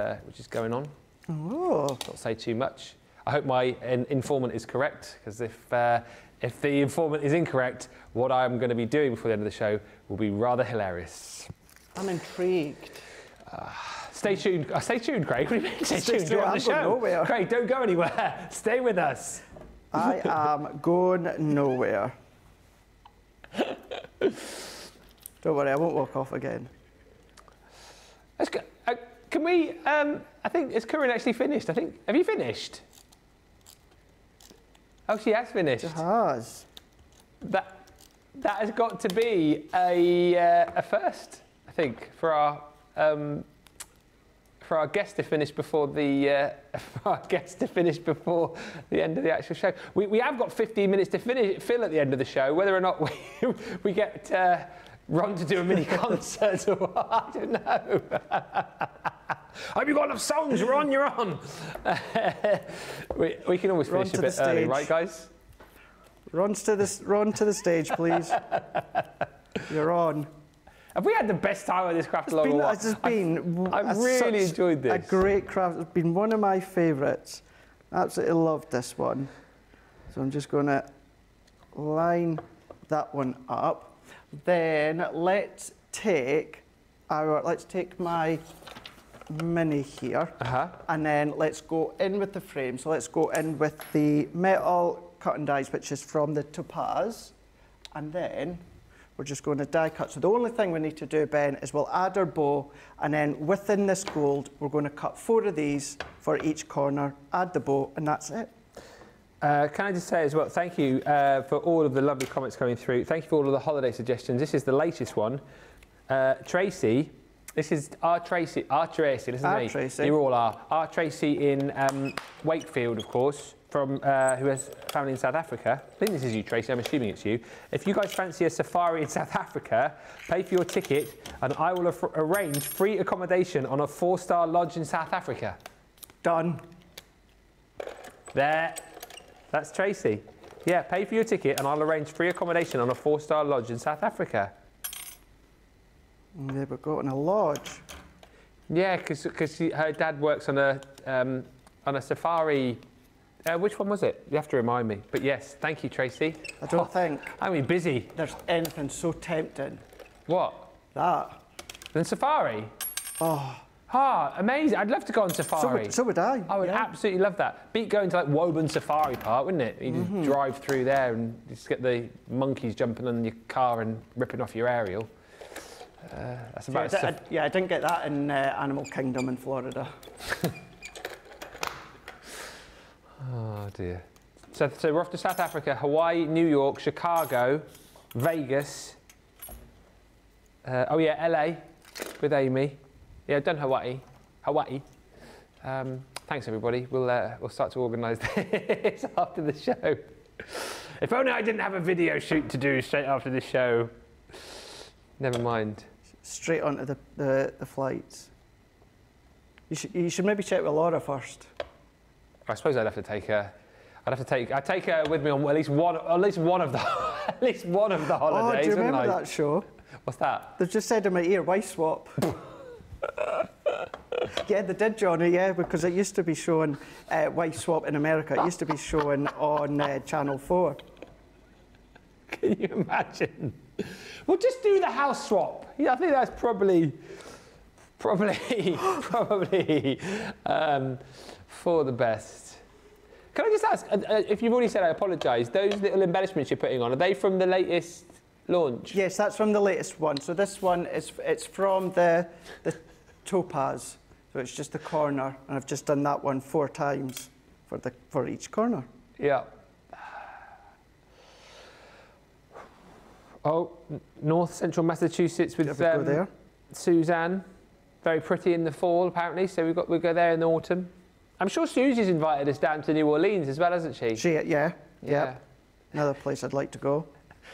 going on. Ooh. Don't say too much. I hope my informant is correct, because if the informant is incorrect, what I'm going to be doing before the end of the show will be rather hilarious. I'm intrigued. Stay tuned. Stay tuned, Craig. What do you mean? Stay tuned. You're on the show. Nowhere. Craig, don't go anywhere. Stay with us. I am going nowhere. Don't worry, I won't walk off again. Let's go. Can we? I think is Corinne actually finished? I think. Have you finished? Oh, she has finished. She has. That has got to be a first, I think, for our guest to finish before the end of the actual show. We have got 15 minutes to fill at the end of the show. Whether or not we get Ron to do a mini concert or what, I don't know. Have you got enough songs, Ron? You're on. We can always finish a bit early, right, guys? Ron to the stage, please. You're on. Have we had the best time with this craft log or what? It's been. I've really enjoyed this. A great craft. It's been one of my favourites. Absolutely loved this one. So I'm just going to line that one up. Then let's take our. Let's take my mini here, and then let's go in with the frame. So let's go in with the metal cut and dies, which is from the Topaz, and then. We're just going to die cut. So the only thing we need to do, Ben, is we'll add our bow, and then within this gold, we're going to cut 4 of these for each corner, add the bow, and that's it. Can I just say as well, thank you for all of the lovely comments coming through. Thank you for all of the holiday suggestions. This is the latest one. Tracy, this is our Tracy, listen to me. Tracy. You all are. Our Tracy in Wakefield, of course. From who has family in South Africa. I think this is you, Tracy, I'm assuming it's you. If you guys fancy a safari in South Africa, pay for your ticket and I will arrange free accommodation on a 4-star lodge in South Africa. Done. There, that's Tracy. Yeah, pay for your ticket and I'll arrange free accommodation on a 4-star lodge in South Africa. They've got in a lodge. Yeah, because her dad works on a safari. Which one was it? You have to remind me. But yes, thank you, Tracy. I don't think. I mean, busy. There's anything so tempting. What? That. Then safari. Oh. Ah, amazing. I'd love to go on safari. So would I. I would absolutely love that. Beat going to like Woburn Safari Park, wouldn't it? You just drive through there and just get the monkeys jumping on your car and ripping off your aerial. That's about it. Yeah, I didn't get that in Animal Kingdom in Florida. Oh dear. So we're off to South Africa, Hawaii, New York, Chicago, Vegas. Oh yeah, LA with Amy. Yeah, done Hawaii. Thanks everybody. We'll start to organise this after the show. If only I didn't have a video shoot to do straight after the show. Never mind. Straight onto the flights. You should maybe check with Laura first. I suppose I'd have to take her. I'd take her with me on at least one of the holidays. Oh, do you remember that show? What's that? They've just said in my ear, wife swap. Yeah, they did, Johnny. Yeah, because it used to be shown wife swap in America. It used to be shown on Channel 4. Can you imagine? We'll just do the house swap. Yeah, I think that's probably. For the best. Can I just ask, if you've already said, I apologise, those little embellishments you're putting on, are they from the latest launch? Yes, that's from the latest one. So this one, it's from the Topaz. So it's just the corner, and I've just done that one 4 times for each corner. Yeah. Oh, North Central Massachusetts with Suzanne. Very pretty in the fall, apparently, so we'll go there in the autumn. I'm sure Susie's invited us down to New Orleans as well, hasn't she? Yeah. Another place I'd like to go.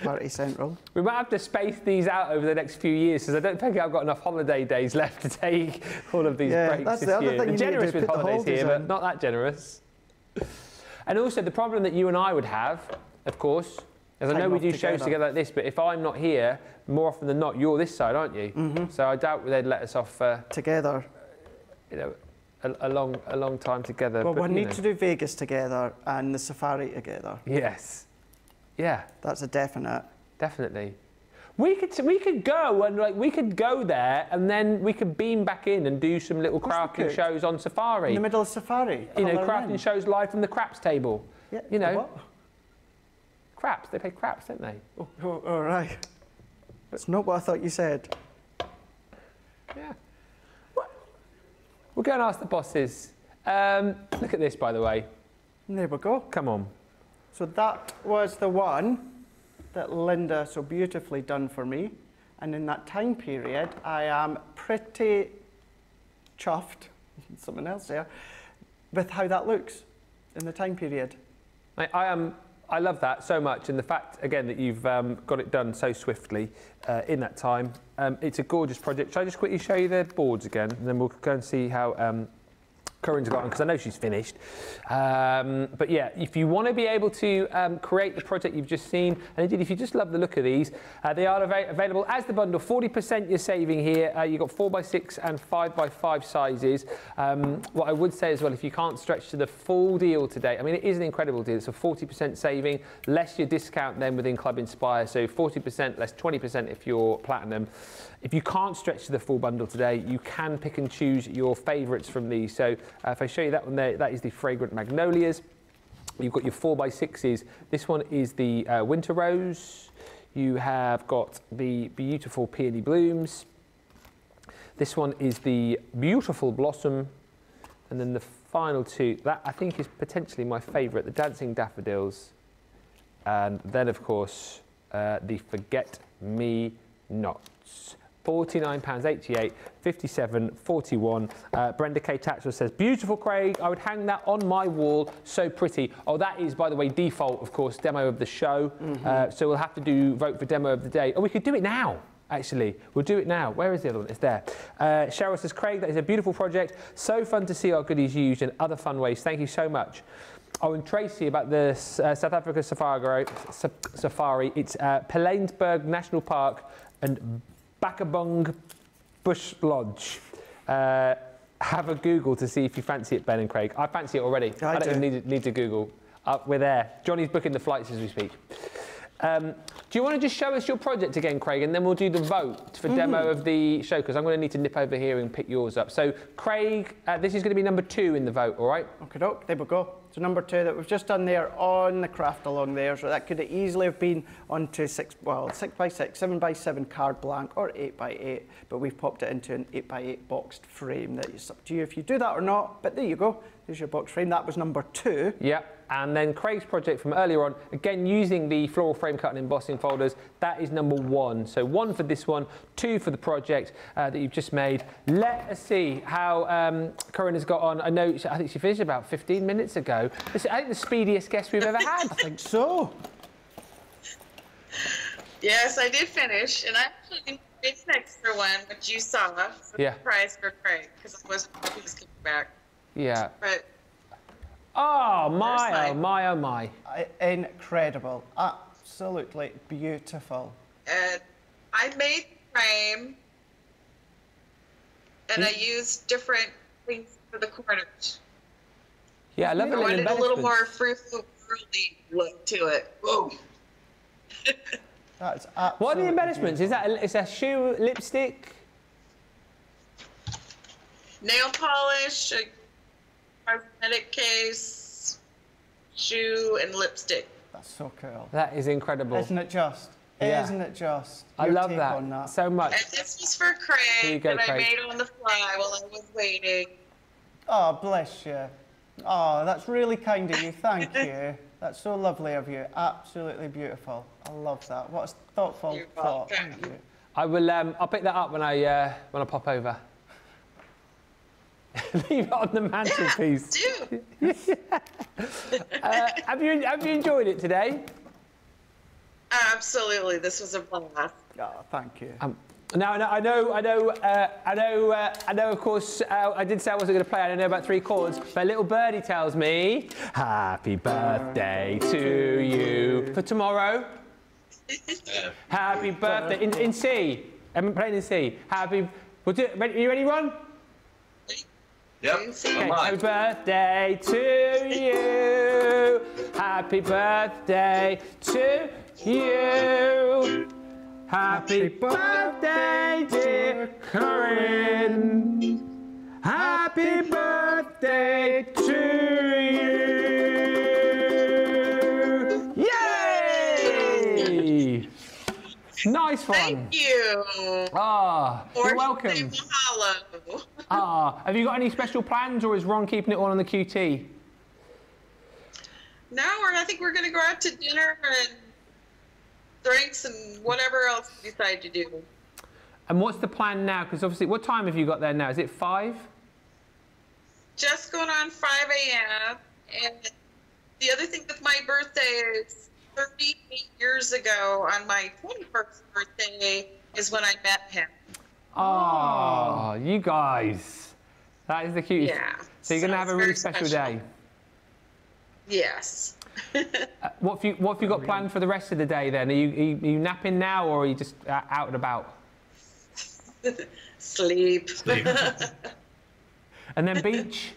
Party Central. We might have to space these out over the next few years because I don't think I've got enough holiday days left to take all of these breaks that's this the other year. Thing generous with holidays here, but not that generous. And also the problem that you and I would have, of course, as I know we do shows together like this, but if I'm not here, more often than not, you're this side, aren't you? Mm-hmm. So I doubt they'd let us off together. You know, a long time together. Well, but, we need to do Vegas together and the safari together. Yes. Yeah. That's a definite. Definitely. We could go and like we could go there and then we could beam back in and do some little crafting shows on safari. In the middle of safari. You know, crafting shows live from the craps table. Yeah. You know. What? Craps. They play craps, don't they? Oh, all right. That's not what I thought you said. Yeah. We'll go and ask the bosses. Look at this, by the way. There we go. Come on. So that was the one that Linda so beautifully done for me. And in that time period, I am pretty chuffed, someone else there, with how that looks in the time period. I love that so much. And the fact, again, that you've got it done so swiftly in that time. It's a gorgeous project. Shall I just quickly show you the boards again? And then we'll go and see how Corinne's got on, because I know she's finished. But yeah, if you want to be able to create the project you've just seen, and indeed if you just love the look of these, they are available as the bundle. 40% you're saving here. You've got 4x6 and 5x5 sizes. What I would say as well, if you can't stretch to the full deal today, I mean, it is an incredible deal. It's a 40% saving, less your discount then within Club Inspire. So 40% less 20% if you're platinum. If you can't stretch to the full bundle today, you can pick and choose your favourites from these. So if I show you that one there, that is the Fragrant Magnolias. You've got your 4x6s. This one is the Winter Rose. You have got the Beautiful Peony Blooms. This one is the Beautiful Blossom. And then the final two, that I think is potentially my favourite, the Dancing Daffodils. And then, of course, the Forget Me Nots. £49.88, 57.41. Brenda K. Tatchell says, beautiful, Craig. I would hang that on my wall. So pretty. Oh, that is, by the way, default, of course, demo of the show. Mm-hmm. So we'll have to do vote for demo of the day. Oh, we could do it now, actually. We'll do it now. Where is the other one? It's there. Cheryl says, Craig, that is a beautiful project. So fun to see our goodies used in other fun ways. Thank you so much. Oh, and Tracy about the South Africa Safari. It's Pelaensburg National Park and Backabung Bush Lodge. Have a Google to see if you fancy it, Ben and Craig. I fancy it already. I don't even need to Google. We're there. Johnny's booking the flights as we speak. Do you want to just show us your project again, Craig, and then we'll do the vote for demo of the show, because I'm going to need to nip over here and pick yours up. So, Craig, this is going to be number 2 in the vote, all right? Okay, doke. There we go. So number 2 that we've just done there on the craft along there. So that could easily have been onto 6x6, 7x7 card blank, or 8x8. But we've popped it into an 8x8 boxed frame. That is up to you if you do that or not. But there you go. There's your box frame. That was number 2. Yeah. And then Craig's project from earlier on, again using the floral frame cut and embossing folders, that is number 1. So 1 for this one, 2 for the project that you've just made. Let us see how Corinne has got on. I think she finished about 15 minutes ago. This, I think, the speediest guest we've ever had. I think so. Yes, I did finish, and I actually did an extra one, which you saw. Yeah. Surprise for Craig, because I wasn't sure he was coming back. Yeah. But oh my, oh my, oh my. Incredible. Absolutely beautiful. And I made the frame and I used different things for the corners. Yeah, I love it. I wanted a little more fruitful, worldly look to it. Whoa. That's absolutely what are the embellishments? Beautiful. Is that a shoe, lipstick? Nail polish. Cosmetic case, shoe, and lipstick. That's so cool. That is incredible. Isn't it just? Yeah. Isn't it just? I love that so much. And this was for Craig that I made on the fly while I was waiting. Oh, bless you. Oh, that's really kind of you. Thank you. That's so lovely of you. Absolutely beautiful. I love that. What a thoughtful thought. Thank you. I will. I'll pick that up when I pop over. Leave it on the mantelpiece. Yeah, do. Have you enjoyed it today? Absolutely, this was a blast. Oh, thank you. Now I know. Of course, I did say I wasn't going to play. I know about three chords, but little birdie tells me, "Happy birthday to you for tomorrow." Happy birthday in C. I'm playing in C. Happy. We'll do it. Are you ready, Ron? Yep. Okay. Happy birthday to you. Happy birthday to you. Happy birthday, dear Karen. Happy birthday to you. Yay! Nice one. Thank you. Ah, you're welcome. Ah, have you got any special plans, or is Ron keeping it all on the QT? No, I think we're going to go out to dinner and drinks and whatever else you decide to do. And what's the plan now? Because obviously, what time have you got there now? Is it 5? Just going on 5 a.m. And the other thing with my birthday is 38 years ago on my 21st birthday is when I met him. Oh, you guys. That is the cutest. Yeah. So you're going to have a really special day. Yes. What have you got planned for the rest of the day then? Are you napping now, or are you just out and about? Sleep. And then beach?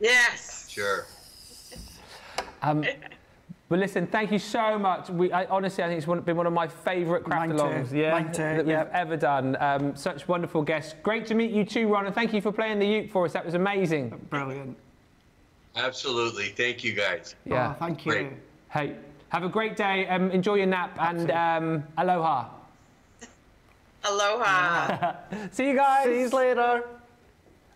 Yes. Sure. But listen, thank you so much. Honestly, I think it's been one of my favourite craft alongs that we've ever done. Such wonderful guests. Great to meet you too, Ron, and thank you for playing the uke for us. That was amazing. Brilliant. Absolutely. Thank you, guys. Yeah, oh, thank you. Great. Hey, have a great day. Enjoy your nap. Absolutely. And aloha. Aloha. See you guys. See you later.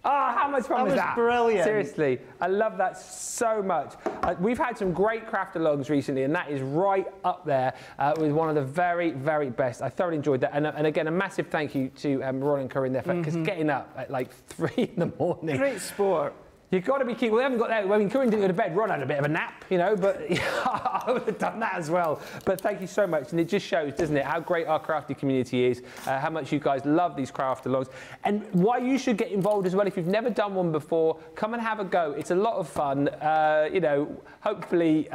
Oh, how much fun was that? That was brilliant. Seriously, I love that so much. We've had some great craft-alongs recently, and that is right up there with one of the very, very best. I thoroughly enjoyed that. And again, a massive thank you to Ron and Corinne there, because getting up at like 3 in the morning. Great sport. You've got to be keeping. We haven't got that. I mean, Corinne didn't go to bed. Ron had a bit of a nap, you know, but I would have done that as well. But thank you so much. And it just shows, doesn't it, how great our crafty community is, how much you guys love these craft alongs, and why you should get involved as well. If you've never done one before, come and have a go. It's a lot of fun. You know, hopefully,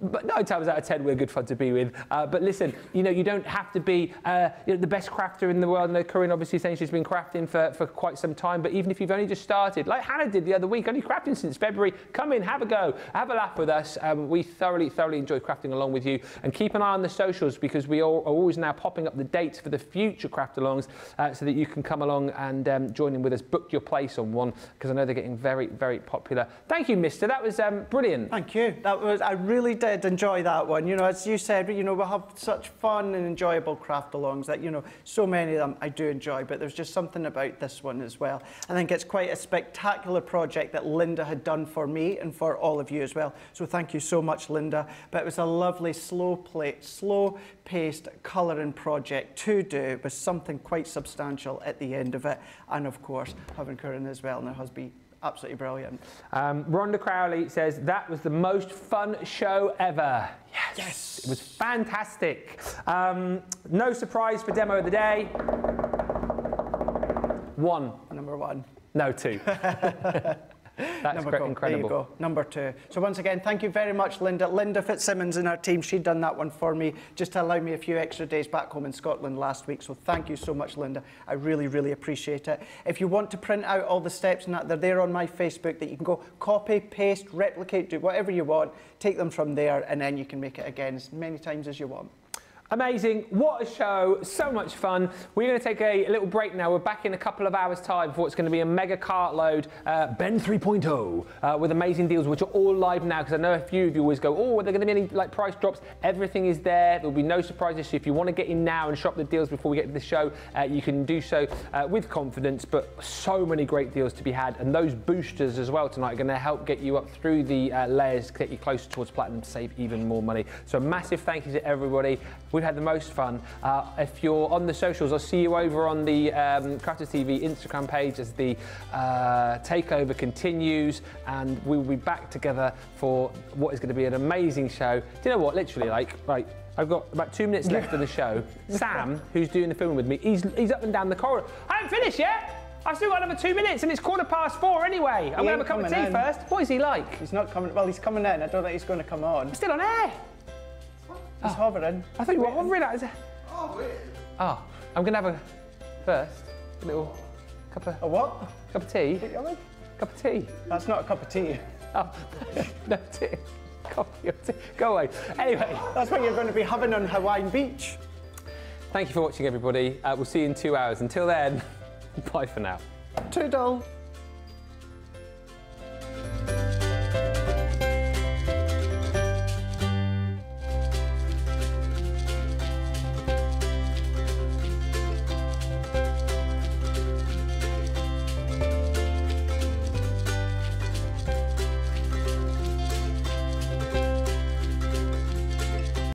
but 9 times out of 10, we're good fun to be with. But listen, you know, you don't have to be you know, the best crafter in the world. I know Corinne obviously saying she's been crafting for quite some time, but even if you've only just started, like Hannah did the other week, only crafting since February, come in, have a go, have a laugh with us. We thoroughly enjoy crafting along with you, and keep an eye on the socials, because we are always now popping up the dates for the future craft alongs, so that you can come along and join in with us. Book your place on one, because I know they're getting very, very popular. Thank you, mister. That was brilliant. Thank you. That was, I really did enjoy that one. You know, as you said, you know, we have such fun and enjoyable craft alongs that, you know, so many of them I do enjoy, but there's just something about this one as well. I think it's quite a spectacular project that Linda had done for me and for all of you as well, so thank you so much, Linda. But it was a lovely slow paced colouring project to do with something quite substantial at the end of it, and of course having Corinne as well and her husband. Absolutely brilliant. Rhonda Crowley says, that was the most fun show ever. Yes. Yes. It was fantastic. No surprise for demo of the day. 1. Number 1. No, 2. That's incredible. There you go. Number 2. So once again, thank you very much, Linda. Linda Fitzsimmons and her team, she'd done that one for me, just to allow me a few extra days back home in Scotland last week. So thank you so much, Linda. I really, really appreciate it. If you want to print out all the steps and that, they're there on my Facebook, that you can go copy, paste, replicate, do whatever you want, take them from there, and then you can make it again as many times as you want. Amazing. What a show. So much fun. We're going to take a little break now. We're back in a couple of hours' time for what's going to be a mega cartload, Ben 3.0, with amazing deals, which are all live now, because I know a few of you always go, oh, are there going to be any like price drops? Everything is there. There'll be no surprises. So if you want to get in now and shop the deals before we get to the show, you can do so with confidence. But so many great deals to be had. And those boosters as well tonight are going to help get you up through the layers, get you closer towards platinum, save even more money. So a massive thank you to everybody. We've had the most fun. If you're on the socials, I'll see you over on the Crafter's TV Instagram page as the takeover continues, and we will be back together for what is going to be an amazing show. Do you know what? Literally, like I've got about 2 minutes left of the show. Sam, who's doing the filming with me, he's up and down the corridor. I haven't finished yet. I've still got another 2 minutes, and it's 4:15 anyway. I'm going to have a cup of tea first. What is he like? He's not coming. Well, he's coming in. I don't think he's going to come on. He's still on air. He's hovering. I thought you were hovering. Oh, weird. Oh, I'm going to have a little cup of... A what? Cup of tea. Cup of tea. That's not a cup of tea. Oh, no tea. Coffee or tea. Go away. Anyway. That's what you're going to be having on Hawaiian Beach. Thank you for watching, everybody. We'll see you in 2 hours. Until then... Bye for now. Toodle.